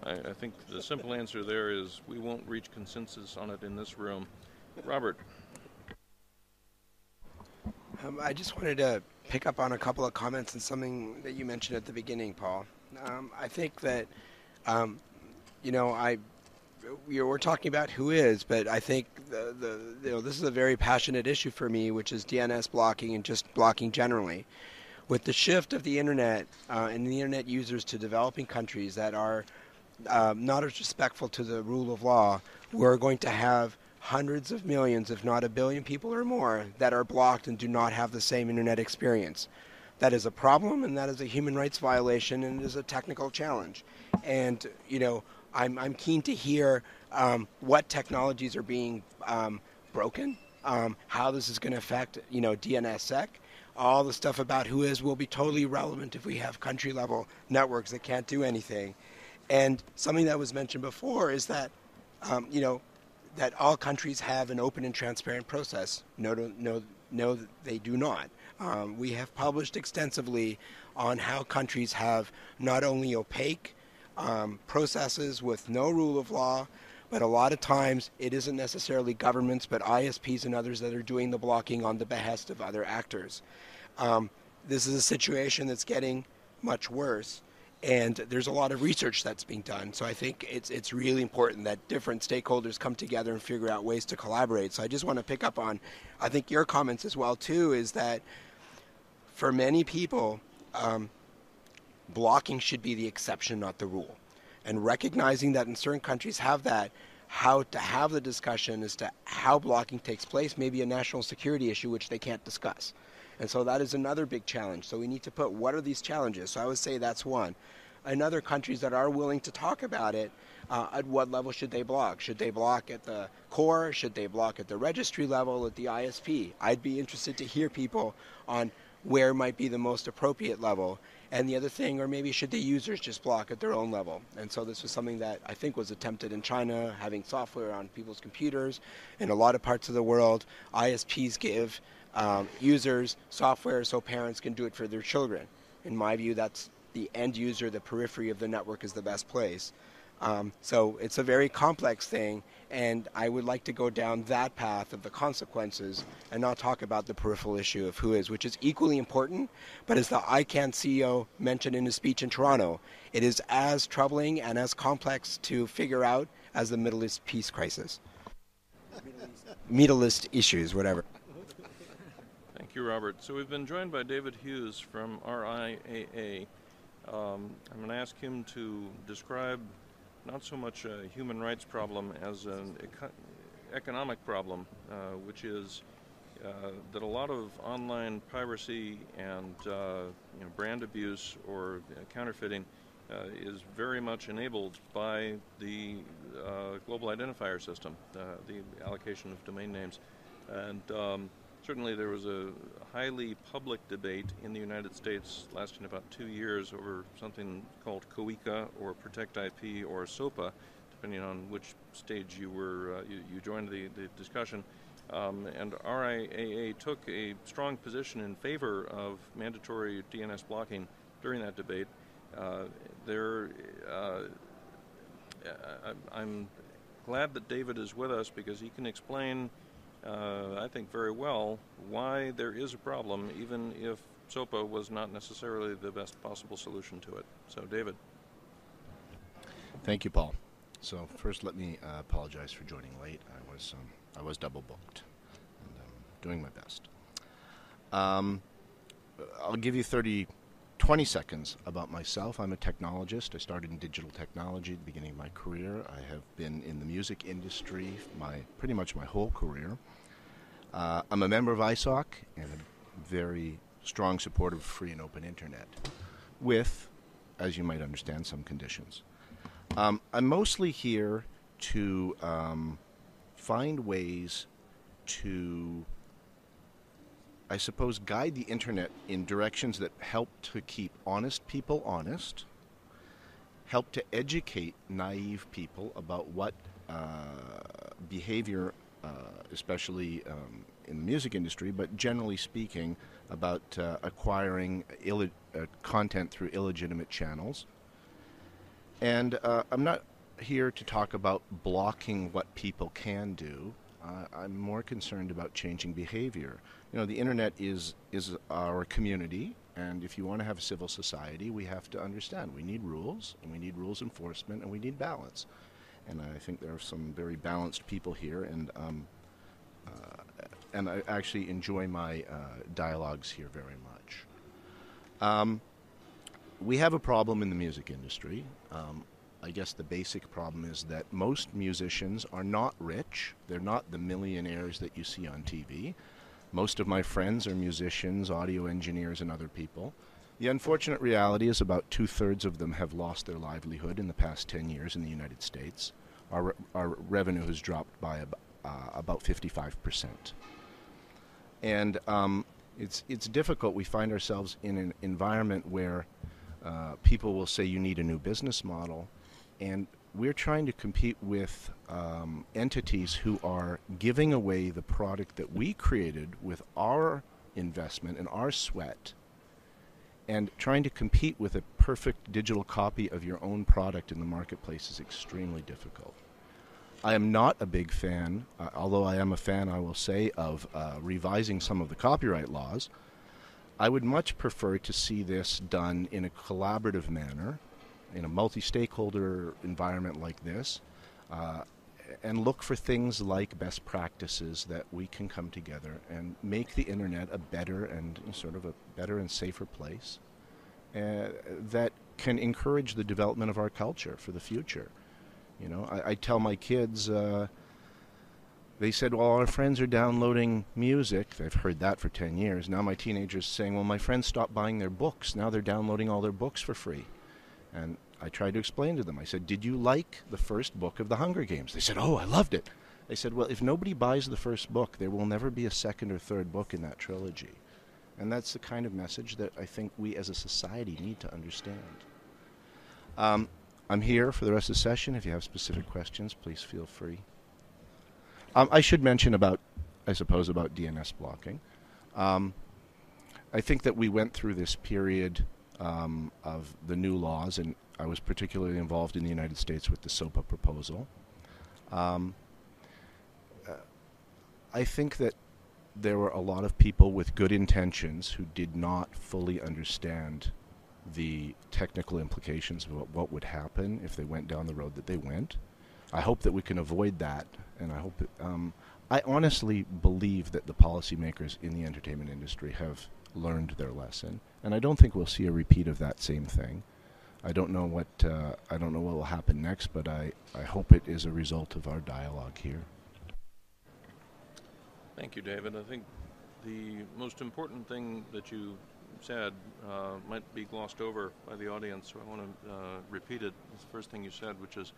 I, I think the simple answer there is we won't reach consensus on it in this room. Robert. Um, I just wanted to pick up on a couple of comments and something that you mentioned at the beginning, Paul. Um, I think that, um, you know, I we we're talking about who is, but I think the, the, you know, this is a very passionate issue for me, which is D N S blocking and just blocking generally. With the shift of the internet uh, and the internet users to developing countries that are uh, not as respectful to the rule of law, we're going to have hundreds of millions, if not a billion people or more, that are blocked and do not have the same internet experience. That is a problem, and that is a human rights violation, and it is a technical challenge. And, you know, I'm, I'm keen to hear um, what technologies are being um, broken, um, how this is going to affect, you know, D N S sec. All the stuff about who is will be totally irrelevant if we have country-level networks that can't do anything. And something that was mentioned before is that, um, you know, that all countries have an open and transparent process. No, no, no, they do not. Um, we have published extensively on how countries have not only opaque um, processes with no rule of law, but a lot of times it isn't necessarily governments, but I S Ps and others that are doing the blocking on the behest of other actors. Um, this is a situation that's getting much worse. And there's a lot of research that's being done. So I think it's, it's really important that different stakeholders come together and figure out ways to collaborate. So I just want to pick up on, I think, your comments as well, too, is that for many people, um, blocking should be the exception, not the rule. And recognizing that in certain countries have that, how to have the discussion as to how blocking takes place, maybe a national security issue which they can't discuss. And so that is another big challenge. So we need to put, what are these challenges? So I would say that's one. In other countries that are willing to talk about it, uh, at what level should they block? Should they block at the core? Should they block at the registry level, at the I S P? I'd be interested to hear people on where might be the most appropriate level. And the other thing, or maybe should the users just block at their own level? And so this was something that I think was attempted in China, having software on people's computers. In a lot of parts of the world, I S Ps give Um, users software so parents can do it for their children. In my view, that's the end user, the periphery of the network is the best place. Um, so it's a very complex thing, and I would like to go down that path of the consequences and not talk about the peripheral issue of who is, which is equally important, but as the ICANN C E O mentioned in his speech in Toronto, it is as troubling and as complex to figure out as the Middle East peace crisis. Middle East issues, whatever. Thank you, Robert. So we've been joined by David Hughes from R I A A. Um, I'm going to ask him to describe not so much a human rights problem as an eco economic problem, uh, which is uh, that a lot of online piracy and uh, you know, brand abuse or uh, counterfeiting uh, is very much enabled by the uh, global identifier system, uh, the allocation of domain names. And um, certainly there was a highly public debate in the United States lasting about two years over something called COICA or Protect I P or SOPA, depending on which stage you were uh, you, you joined the, the discussion. Um, and R I A A took a strong position in favor of mandatory D N S blocking during that debate. Uh, there, uh, I, I'm glad that David is with us because he can explain Uh, I think very well why there is a problem, even if SOPA was not necessarily the best possible solution to it. So, David. Thank you, Paul. So, first, let me uh, apologize for joining late. I was um, I was double booked, and I'm doing my best. Um, I'll give you thirty, twenty seconds about myself. I'm a technologist. I started in digital technology at the beginning of my career. I have been in the music industry my pretty much my whole career. Uh, I'm a member of I SOC and a very strong supporter of free and open internet with, as you might understand, some conditions. Um, I'm mostly here to um, find ways to I suppose, guide the internet in directions that help to keep honest people honest, help to educate naive people about what uh, behavior, uh, especially um, in the music industry, but generally speaking, about uh, acquiring illi uh, content through illegitimate channels. And uh, I'm not here to talk about blocking what people can do. Uh, I'm more concerned about changing behavior. You know, the internet is is our community, and if you want to have a civil society, we have to understand we need rules, and we need rules enforcement, and we need balance. And I think there are some very balanced people here, and um, uh, and I actually enjoy my uh, dialogues here very much. Um, we have a problem in the music industry. Um, I guess the basic problem is that most musicians are not rich. They're not the millionaires that you see on T V. Most of my friends are musicians, audio engineers, and other people. The unfortunate reality is about two-thirds of them have lost their livelihood in the past ten years in the United States. Our, re our revenue has dropped by ab uh, about fifty-five percent. And um, it's, it's difficult. We find ourselves in an environment where uh, people will say you need a new business model. And we're trying to compete with um, entities who are giving away the product that we created with our investment and our sweat, and trying to compete with a perfect digital copy of your own product in the marketplace is extremely difficult. I am not a big fan, uh, although I am a fan, I will say, of uh, revising some of the copyright laws. I would much prefer to see this done in a collaborative manner, in a multi-stakeholder environment like this, uh, and look for things like best practices that we can come together and make the internet a better and sort of a better and safer place uh, that can encourage the development of our culture for the future. You know, I, I tell my kids, uh, they said, well, our friends are downloading music. They've heard that for ten years. Now my teenager's saying, well, my friends stopped buying their books. Now they're downloading all their books for free. And I tried to explain to them. I said, did you like the first book of The Hunger Games? They said, oh, I loved it. I said, well, if nobody buys the first book, there will never be a second or third book in that trilogy. And that's the kind of message that I think we as a society need to understand. Um, I'm here for the rest of the session. If you have specific questions, please feel free. Um, I should mention about, I suppose, about D N S blocking. Um, I think that we went through this period Um, of the new laws, and I was particularly involved in the United States with the SOPA proposal. Um, uh, I think that there were a lot of people with good intentions who did not fully understand the technical implications of what, what would happen if they went down the road that they went. I hope that we can avoid that, and I hope that, um, I honestly believe that the policymakers in the entertainment industry have learned their lesson, and I don't think we'll see a repeat of that same thing. I don't know what uh, I don't know what will happen next, but I, I hope it is a result of our dialogue here. Thank you, David. I think the most important thing that you said uh, might be glossed over by the audience, so I want to uh, repeat it. It's the first thing you said, which is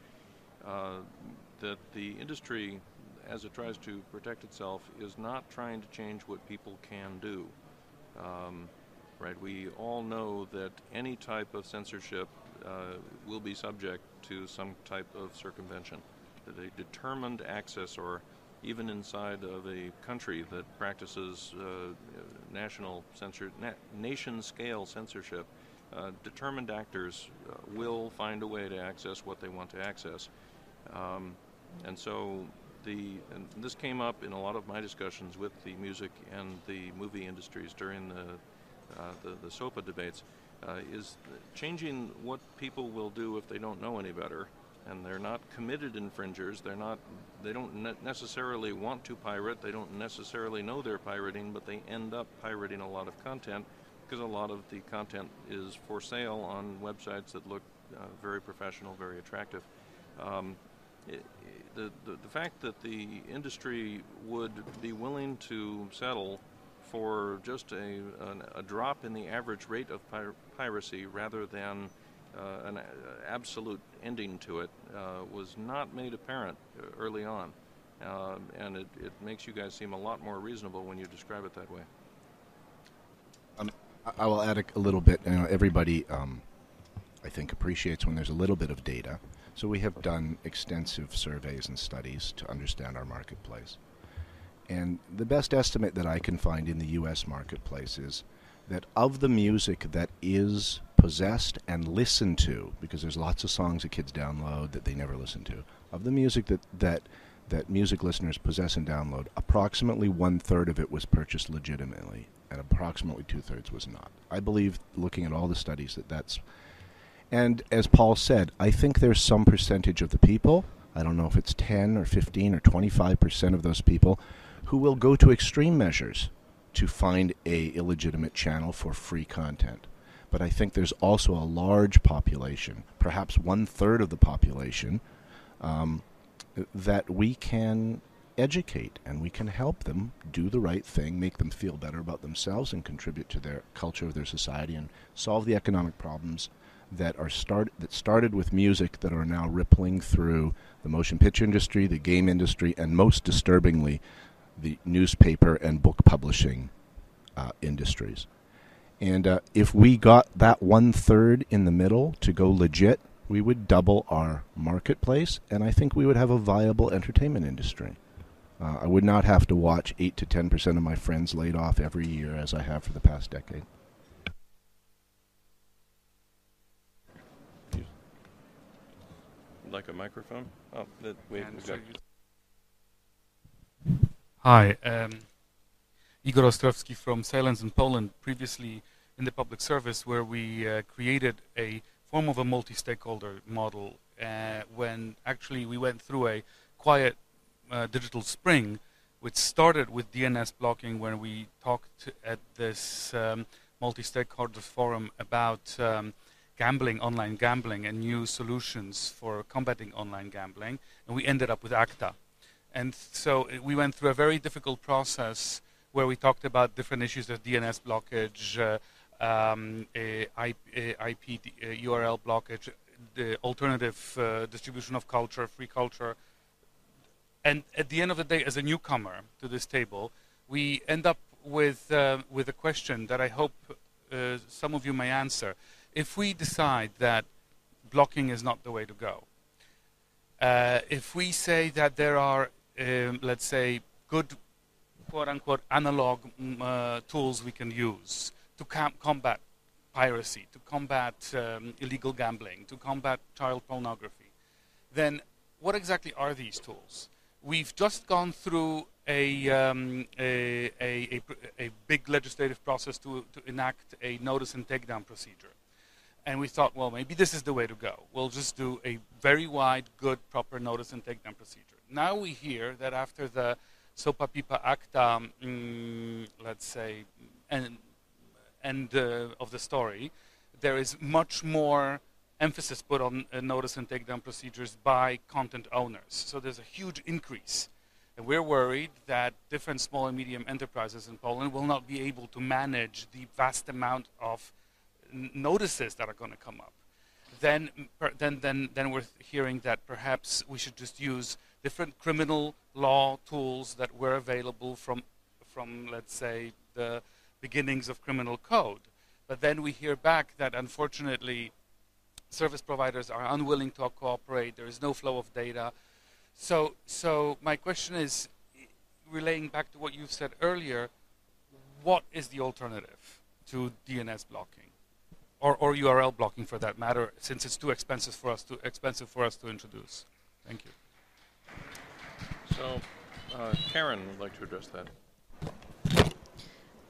uh, that the industry, as it tries to protect itself, is not trying to change what people can do. Um, right? We all know that any type of censorship uh, will be subject to some type of circumvention. That a determined access, or even inside of a country that practices uh, national censor, na nation-scale censorship, uh, determined actors uh, will find a way to access what they want to access. Um, and so the, and this came up in a lot of my discussions with the music and the movie industries during the, uh, the, the SOPA debates, uh, is changing what people will do if they don't know any better. And they're not committed infringers. They're not. They don't ne necessarily want to pirate. They don't necessarily know they're pirating, but they end up pirating a lot of content because a lot of the content is for sale on websites that look uh, very professional, very attractive. Um, it, the, the the fact that the industry would be willing to settle for just a an, a drop in the average rate of pir piracy rather than Uh, an uh, absolute ending to it uh, was not made apparent early on, uh, and it, it makes you guys seem a lot more reasonable when you describe it that way. Um, I will add a, a little bit. You know, everybody, um, I think, appreciates when there's a little bit of data. So we have done extensive surveys and studies to understand our marketplace, and the best estimate that I can find in the U S marketplace is that of the music that is possessed and listened to, because there's lots of songs that kids download that they never listen to, of the music that that that music listeners possess and download, approximately one third of it was purchased legitimately, and approximately two thirds was not. I believe, looking at all the studies, that that's, and as Paul said, I think there's some percentage of the people, I don't know if it's ten or fifteen or twenty-five percent of those people, who will go to extreme measures to find a illegitimate channel for free content. But I think there's also a large population, perhaps one-third of the population, um, that we can educate, and we can help them do the right thing, make them feel better about themselves, and contribute to their culture of their society, and solve the economic problems that are start that started with music, that are now rippling through the motion picture industry, the game industry, and most disturbingly, the newspaper and book publishing uh, industries. And uh, if we got that one-third in the middle to go legit, we would double our marketplace, and I think we would have a viable entertainment industry. Uh, I would not have to watch eight to ten percent of my friends laid off every year as I have for the past decade. Like a microphone? Oh, that, wait, okay. Hi. Um, Igor Ostrovsky from Silence in Poland, previously in the public service, where we uh, created a form of a multi-stakeholder model uh, when actually we went through a quiet uh, digital spring, which started with D N S blocking, when we talked at this um, multi-stakeholder forum about um, gambling, online gambling, and new solutions for combating online gambling, and we ended up with ACTA. And so we went through a very difficult process where we talked about different issues of D N S blockage, uh, um, I P, I P uh, U R L blockage, the alternative uh, distribution of culture, free culture. And at the end of the day, as a newcomer to this table, we end up with, uh, with a question that I hope uh, some of you may answer. If we decide that blocking is not the way to go, uh, if we say that there are, um, let's say, good quote-unquote analog uh, tools we can use to com combat piracy, to combat um, illegal gambling, to combat child pornography, then what exactly are these tools? We've just gone through a, um, a, a, a, a big legislative process to, to enact a notice and takedown procedure. And we thought, well, maybe this is the way to go. We'll just do a very wide, good, proper notice and takedown procedure. Now we hear that after the SOPA PIPA ACTA, um, let's say, and, and uh, of the story, there is much more emphasis put on uh, notice and takedown procedures by content owners. So there's a huge increase. And we're worried that different small and medium enterprises in Poland will not be able to manage the vast amount of notices that are going to come up. Then, per, then, then, then we're hearing that perhaps we should just use different criminal law tools that were available from, from let's say, the beginnings of criminal code. But then we hear back that, unfortunately, service providers are unwilling to cooperate. There is no flow of data. So, so my question is, relaying back to what you've said earlier, what is the alternative to D N S blocking, or, or U R L blocking for that matter, since it's too expensive for us to expensive for us to introduce? Thank you. So, uh, Karen would like to address that.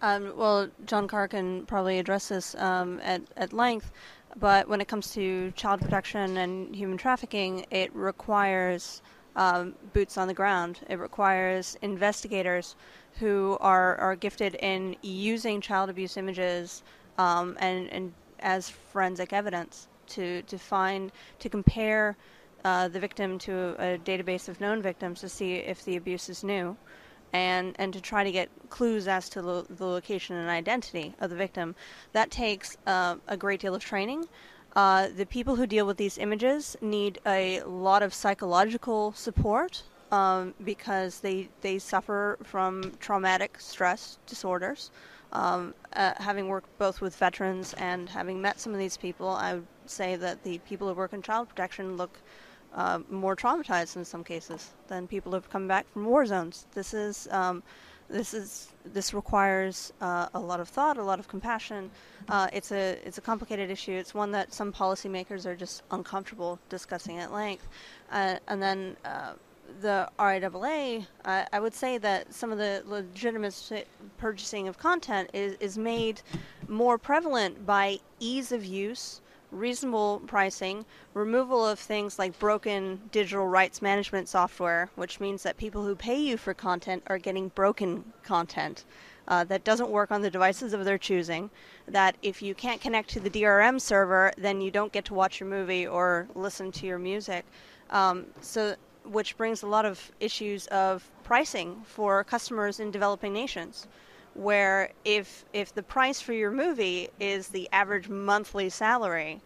Um, well, John Carr can probably address this um, at, at length, but when it comes to child protection and human trafficking, it requires um, boots on the ground. It requires investigators who are, are gifted in using child abuse images um, and, and as forensic evidence to, to find, to compare uh, the victim to a database of known victims to see if the abuse is new. And, and to try to get clues as to lo the location and identity of the victim. That takes uh, a great deal of training. Uh, the people who deal with these images need a lot of psychological support um, because they, they suffer from traumatic stress disorders. Um, uh, having worked both with veterans and having met some of these people, I would say that the people who work in child protection look Uh, more traumatized in some cases than people who have come back from war zones. This is, um, this is, this requires uh, a lot of thought, a lot of compassion. Uh, it's a, it's a complicated issue. It's one that some policymakers are just uncomfortable discussing at length. Uh, and then uh, the R I A A, uh, I would say that some of the legitimate purchasing of content is, is made more prevalent by ease of use, reasonable pricing, removal of things like broken digital rights management software, which means that people who pay you for content are getting broken content uh, that doesn't work on the devices of their choosing, that if you can't connect to the D R M server, then you don't get to watch your movie or listen to your music. Um, so, which brings a lot of issues of pricing for customers in developing nations, where if if the price for your movie is the average monthly salary,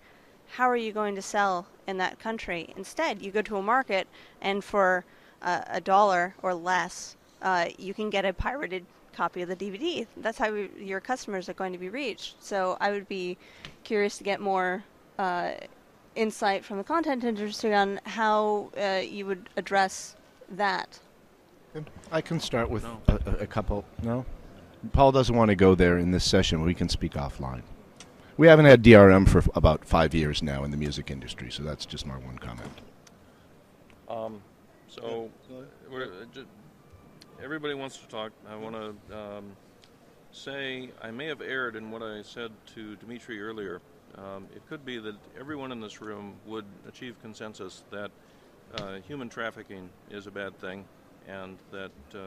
how are you going to sell in that country? Instead, you go to a market, and for uh, a dollar or less, uh, you can get a pirated copy of the D V D. That's how we, your customers are going to be reached. So I would be curious to get more uh, insight from the content industry on how uh, you would address that. I can start with no. a, a couple. No? Paul doesn't want to go there in this session. We can speak offline. We haven't had D R M for f about five years now in the music industry, so that's just my one comment. Um, so we're, uh, just, everybody wants to talk. I want to um, say I may have erred in what I said to Dmitry earlier. Um, it could be that everyone in this room would achieve consensus that uh, human trafficking is a bad thing, and that uh,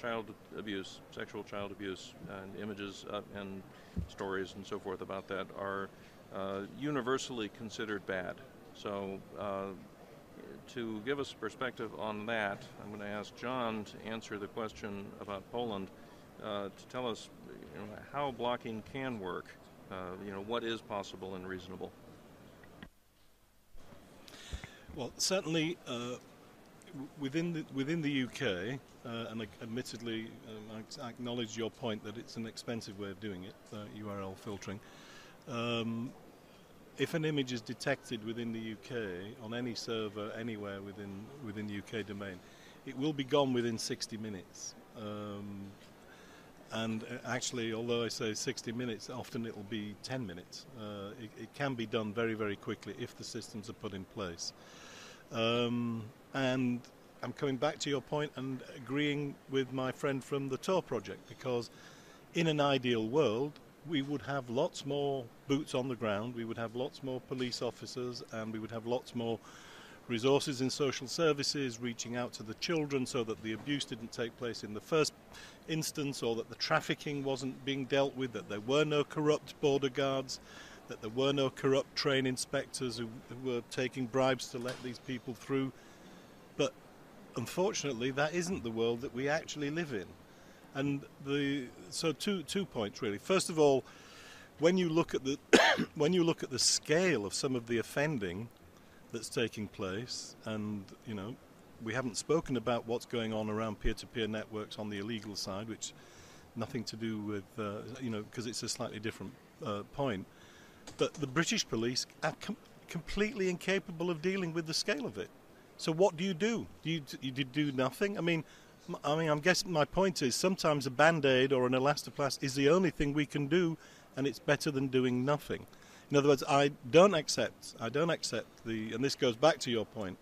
child abuse, sexual child abuse, and images uh, and stories and so forth about that are uh, universally considered bad. So uh, to give us perspective on that, I'm going to ask John to answer the question about Poland, uh, to tell us you know, how blocking can work, uh, you know, what is possible and reasonable. Well, certainly, uh Within the, within the U K, uh, and uh, admittedly, um, I acknowledge your point that it's an expensive way of doing it, uh, U R L filtering. Um, if an image is detected within the U K, on any server, anywhere within, within the U K domain, it will be gone within sixty minutes. Um, and actually, although I say sixty minutes, often it will be ten minutes. Uh, it, it can be done very, very quickly if the systems are put in place. Um, And I'm coming back to your point and agreeing with my friend from the Tor Project, because in an ideal world, we would have lots more boots on the ground, we would have lots more police officers, and we would have lots more resources in social services reaching out to the children so that the abuse didn't take place in the first instance, or that the trafficking wasn't being dealt with, that there were no corrupt border guards, that there were no corrupt train inspectors who, who were taking bribes to let these people through. But unfortunately, that isn't the world that we actually live in. And the so two two points really. First of all, when you look at the when you look at the scale of some of the offending that's taking place, and you know, we haven't spoken about what's going on around peer-to-peer networks on the illegal side, which nothing to do with uh, you know, because it's a slightly different uh, point. But the British police are com completely incapable of dealing with the scale of it. So what do you do? Do you do, you do nothing? I mean, I mean, I'm guessing my point is sometimes a Band-Aid or an elastoplast is the only thing we can do, and it's better than doing nothing. In other words, I don't accept, I don't accept the, and this goes back to your point,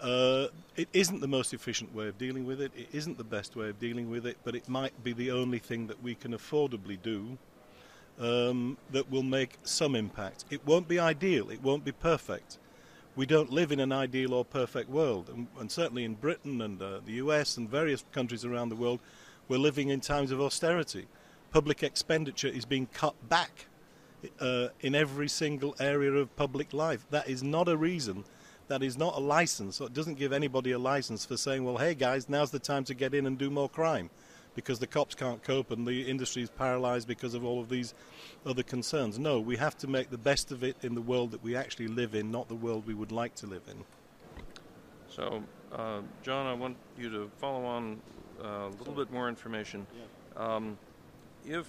uh, it isn't the most efficient way of dealing with it, it isn't the best way of dealing with it, but it might be the only thing that we can affordably do um, that will make some impact. It won't be ideal, it won't be perfect. We don't live in an ideal or perfect world, and, and certainly in Britain and uh, the U S and various countries around the world, we're living in times of austerity. Public expenditure is being cut back uh, in every single area of public life. That is not a reason, that is not a license, so it doesn't give anybody a license for saying, well, hey guys, now's the time to get in and do more crime, because the cops can't cope and the industry is paralyzed because of all of these other concerns. No, we have to make the best of it in the world that we actually live in, not the world we would like to live in. So, uh, John, I want you to follow on uh, a little bit more information. Um, if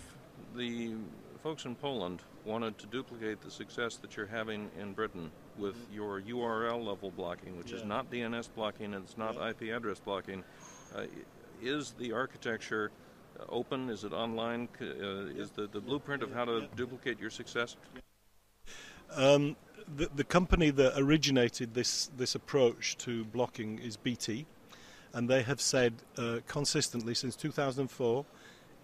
the folks in Poland wanted to duplicate the success that you're having in Britain with your U R L level blocking, which yeah. is not D N S blocking and it's not yeah. I P address blocking, uh, is the architecture open? Is it online? Uh, is the, the blueprint of how to duplicate your success? Um, the, the company that originated this, this approach to blocking is B T, and they have said uh, consistently since two thousand four,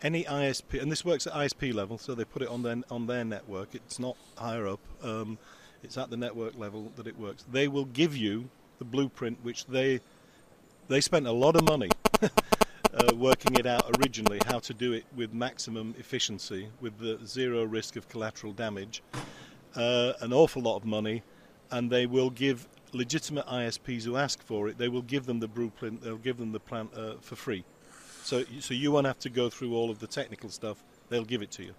any I S P, and this works at I S P level, so they put it on their, on their network, it's not higher up, um, it's at the network level that it works. They will give you the blueprint which they, they spent a lot of money Uh, working it out originally, how to do it with maximum efficiency, with the zero risk of collateral damage, uh, an awful lot of money, and they will give legitimate I S Ps who ask for it, they will give them the blueprint, they'll give them the plan uh, for free. So, so you won't have to go through all of the technical stuff, they'll give it to you.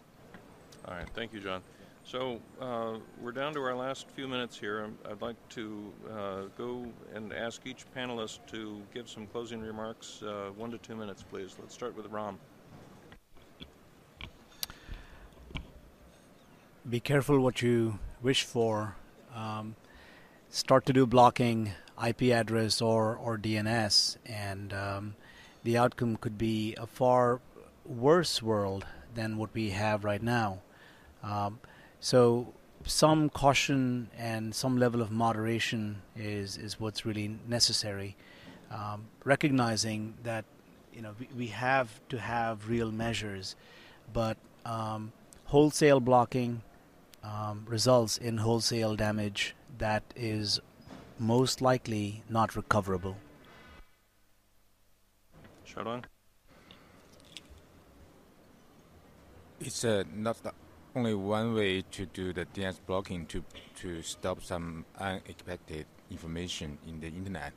All right, thank you, John. So uh, we're down to our last few minutes here. I'd like to uh, go and ask each panelist to give some closing remarks, uh, one to two minutes, please. Let's start with Ram. Be careful what you wish for. Um, start to do blocking, I P address or, or D N S, and um, the outcome could be a far worse world than what we have right now. Um, So some caution and some level of moderation is, is what's really necessary. Um, recognizing that, you know, we, we have to have real measures, but um, wholesale blocking um, results in wholesale damage that is most likely not recoverable. Xiaodong? It's uh, not... That only one way to do the D N S blocking to to stop some unexpected information in the internet.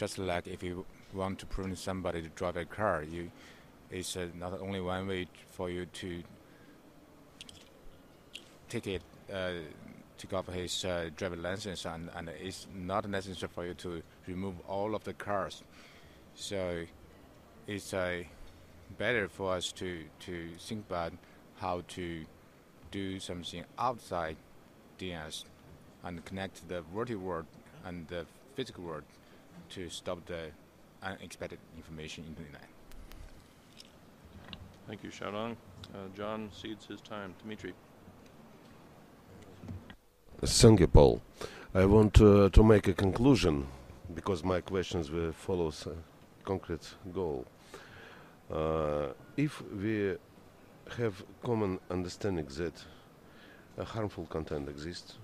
Just like if you want to prevent somebody to drive a car, you it's uh, not only one way for you to take it, uh, take off his uh, driver's license, and, and it's not necessary for you to remove all of the cars. So it's uh, better for us to, to think about how to do something outside D N S and connect the virtual world and the physical world to stop the unexpected information in the internet. Thank you, Xiaodong. Uh, John cedes his time. Dmitry. Thank you, Paul. I want uh, to make a conclusion because my questions will follow a concrete goal. Uh, if we have common understanding that a harmful content exists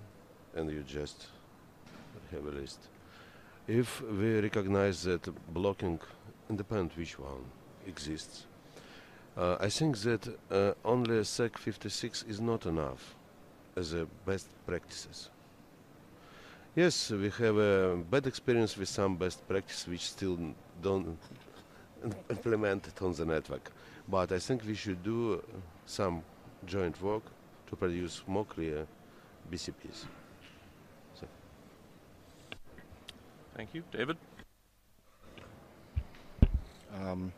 and you just have a list. If we recognize that blocking, independent which one, exists, uh, I think that uh, only sec fifty-six is not enough. as a best practices. Yes, we have a bad experience with some best practices which still don't implement it on the network. But I think we should do some joint work to produce more clear B C Ps. So. Thank you. David? Um,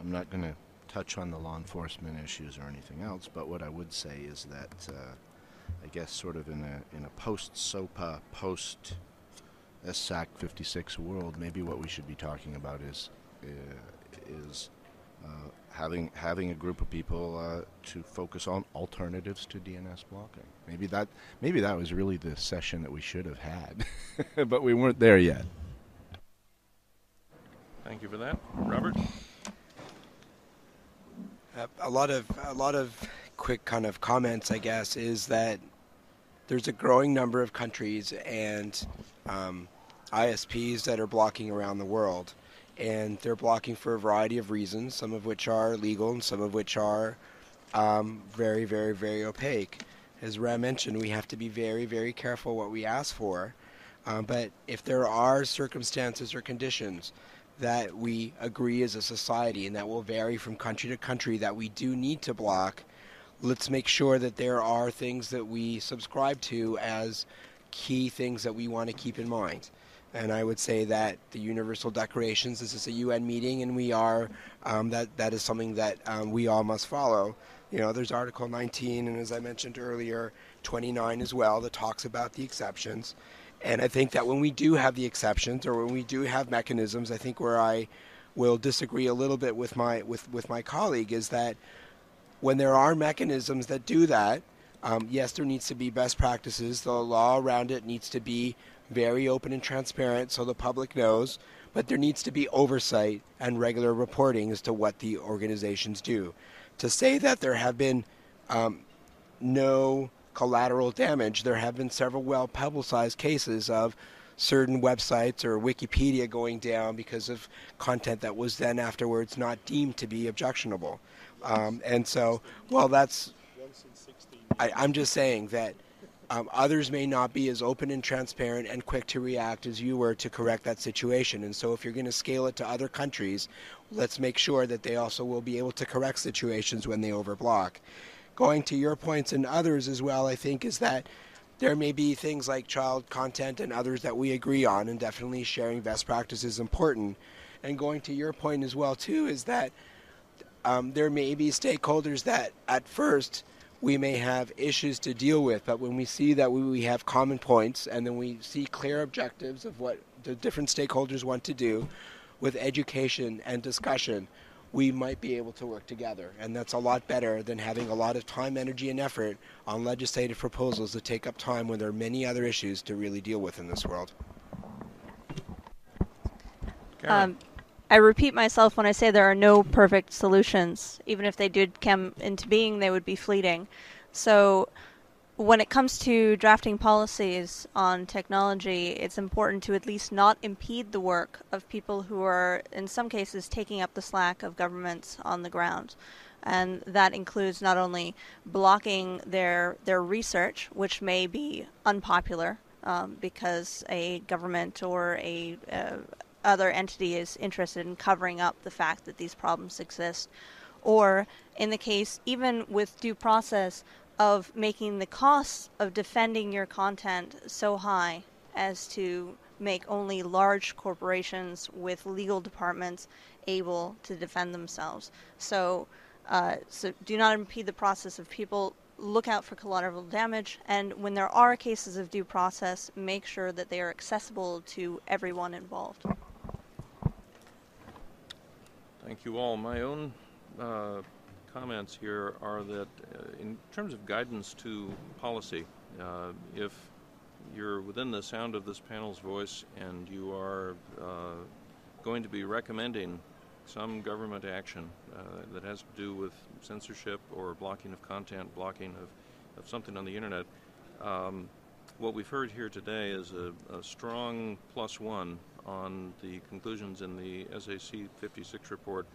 I'm not going to touch on the law enforcement issues or anything else, but what I would say is that uh, I guess sort of in a, in a post-SOPA, post-S S A C fifty-six world, maybe what we should be talking about is uh, is uh, having having a group of people uh, to focus on alternatives to D N S blocking. Maybe that maybe that was really the session that we should have had, but we weren't there yet. Thank you for that, Robert. Uh, a lot of a lot of. quick kind of comments, I guess, is that there's a growing number of countries and um, I S Ps that are blocking around the world, and they're blocking for a variety of reasons, some of which are legal and some of which are um, very, very, very opaque. As Ram mentioned, we have to be very, very careful what we ask for, um, but if there are circumstances or conditions that we agree as a society, and that will vary from country to country, that we do need to block, let's make sure that there are things that we subscribe to as key things that we want to keep in mind. And I would say that the Universal Declarations, this is a U N meeting, and we are, um, that, that is something that um, we all must follow. You know, there's Article nineteen, and as I mentioned earlier, twenty-nine as well, that talks about the exceptions. And I think that when we do have the exceptions, or when we do have mechanisms, I think where I will disagree a little bit with my, with, with my colleague is that when there are mechanisms that do that, um, yes, there needs to be best practices. The law around it needs to be very open and transparent so the public knows, but there needs to be oversight and regular reporting as to what the organizations do. To say that there have been um, no collateral damage, there have been several well-publicized cases of certain websites or Wikipedia going down because of content that was then afterwards not deemed to be objectionable. Um, and so, well, that's, I, I'm just saying that um, others may not be as open and transparent and quick to react as you were to correct that situation. And so if you're going to scale it to other countries, let's make sure that they also will be able to correct situations when they overblock. Going to your points and others as well, I think, is that there may be things like child content and others that we agree on, and definitely sharing best practice is important. And going to your point as well, too, is that Um, there may be stakeholders that at first we may have issues to deal with, but when we see that we, we have common points, and then we see clear objectives of what the different stakeholders want to do with education and discussion, we might be able to work together. And that's a lot better than having a lot of time, energy, and effort on legislative proposals that take up time when there are many other issues to really deal with in this world. Um. I repeat myself when I say there are no perfect solutions. Even if they did come into being, they would be fleeting. So when it comes to drafting policies on technology, it's important to at least not impede the work of people who are, in some cases, taking up the slack of governments on the ground. And that includes not only blocking their, their research, which may be unpopular um, because a government or a uh, other entity is interested in covering up the fact that these problems exist, or in the case, even with due process, of making the costs of defending your content so high as to make only large corporations with legal departments able to defend themselves. So, uh, so do not impede the process of people. Look out for collateral damage, and when there are cases of due process, make sure that they are accessible to everyone involved. Thank you all. My own uh, comments here are that uh, in terms of guidance to policy, uh, if you're within the sound of this panel's voice and you are uh, going to be recommending some government action uh, that has to do with censorship or blocking of content, blocking of, of something on the internet, um, what we've heard here today is a, a strong plus one on the conclusions in the S A C fifty-six report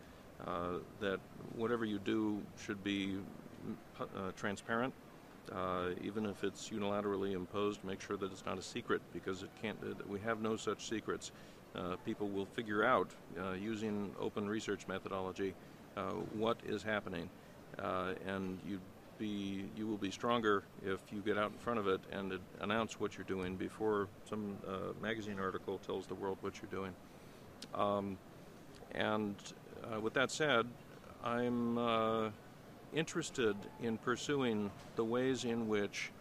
uh, that whatever you do should be uh, transparent, uh, even if it's unilaterally imposed, make sure that it's not a secret, because it can't. Uh, we have no such secrets. Uh, people will figure out, uh, using open research methodology, uh, what is happening, uh, and you be you will be stronger if you get out in front of it and uh, announce what you're doing before some uh, magazine article tells the world what you're doing. Um, and uh, with that said, I'm uh, interested in pursuing the ways in which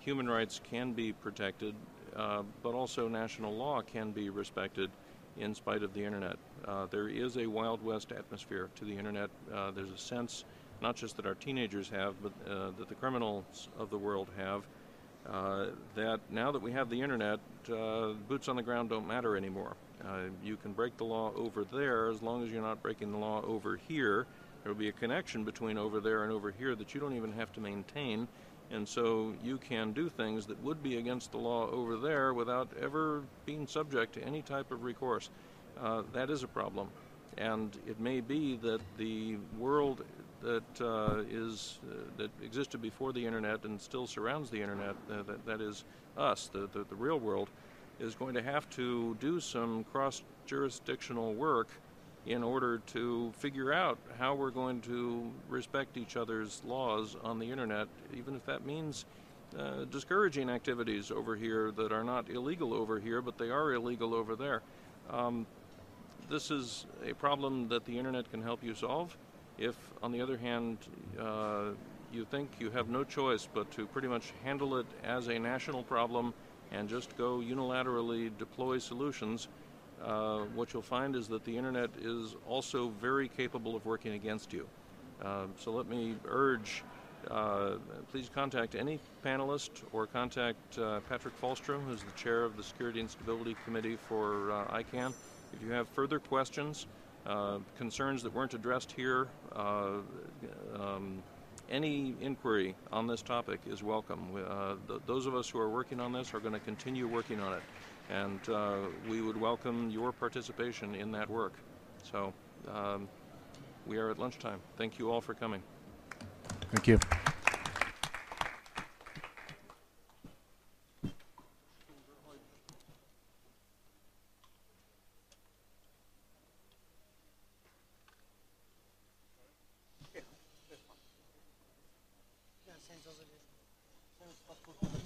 human rights can be protected, uh, but also national law can be respected in spite of the Internet. Uh, there is a Wild West atmosphere to the Internet. Uh, there's a sense, not just that our teenagers have, but uh, that the criminals of the world have, uh, that now that we have the Internet, uh, boots on the ground don't matter anymore. Uh, you can break the law over there as long as you're not breaking the law over here. There will be a connection between over there and over here that you don't even have to maintain, and so you can do things that would be against the law over there without ever being subject to any type of recourse. Uh, that is a problem, and it may be that the world that uh, is uh, that existed before the Internet and still surrounds the Internet, uh, that, that is us, the, the, the real world, is going to have to do some cross-jurisdictional work in order to figure out how we're going to respect each other's laws on the Internet, even if that means uh, discouraging activities over here that are not illegal over here, but they are illegal over there. Um, this is a problem that the Internet can help you solve. If, on the other hand, uh, you think you have no choice but to pretty much handle it as a national problem and just go unilaterally deploy solutions, Uh, what you'll find is that the Internet is also very capable of working against you. Uh, so let me urge, uh, please contact any panelist or contact uh, Patrick Falstrom, who's the chair of the Security and Stability Committee for uh, ICANN. If you have further questions, uh, concerns that weren't addressed here, uh, um, any inquiry on this topic is welcome. Uh, th those of us who are working on this are going to continue working on it, and uh, we would welcome your participation in that work. So um, we are at lunchtime. Thank you all for coming. Thank you.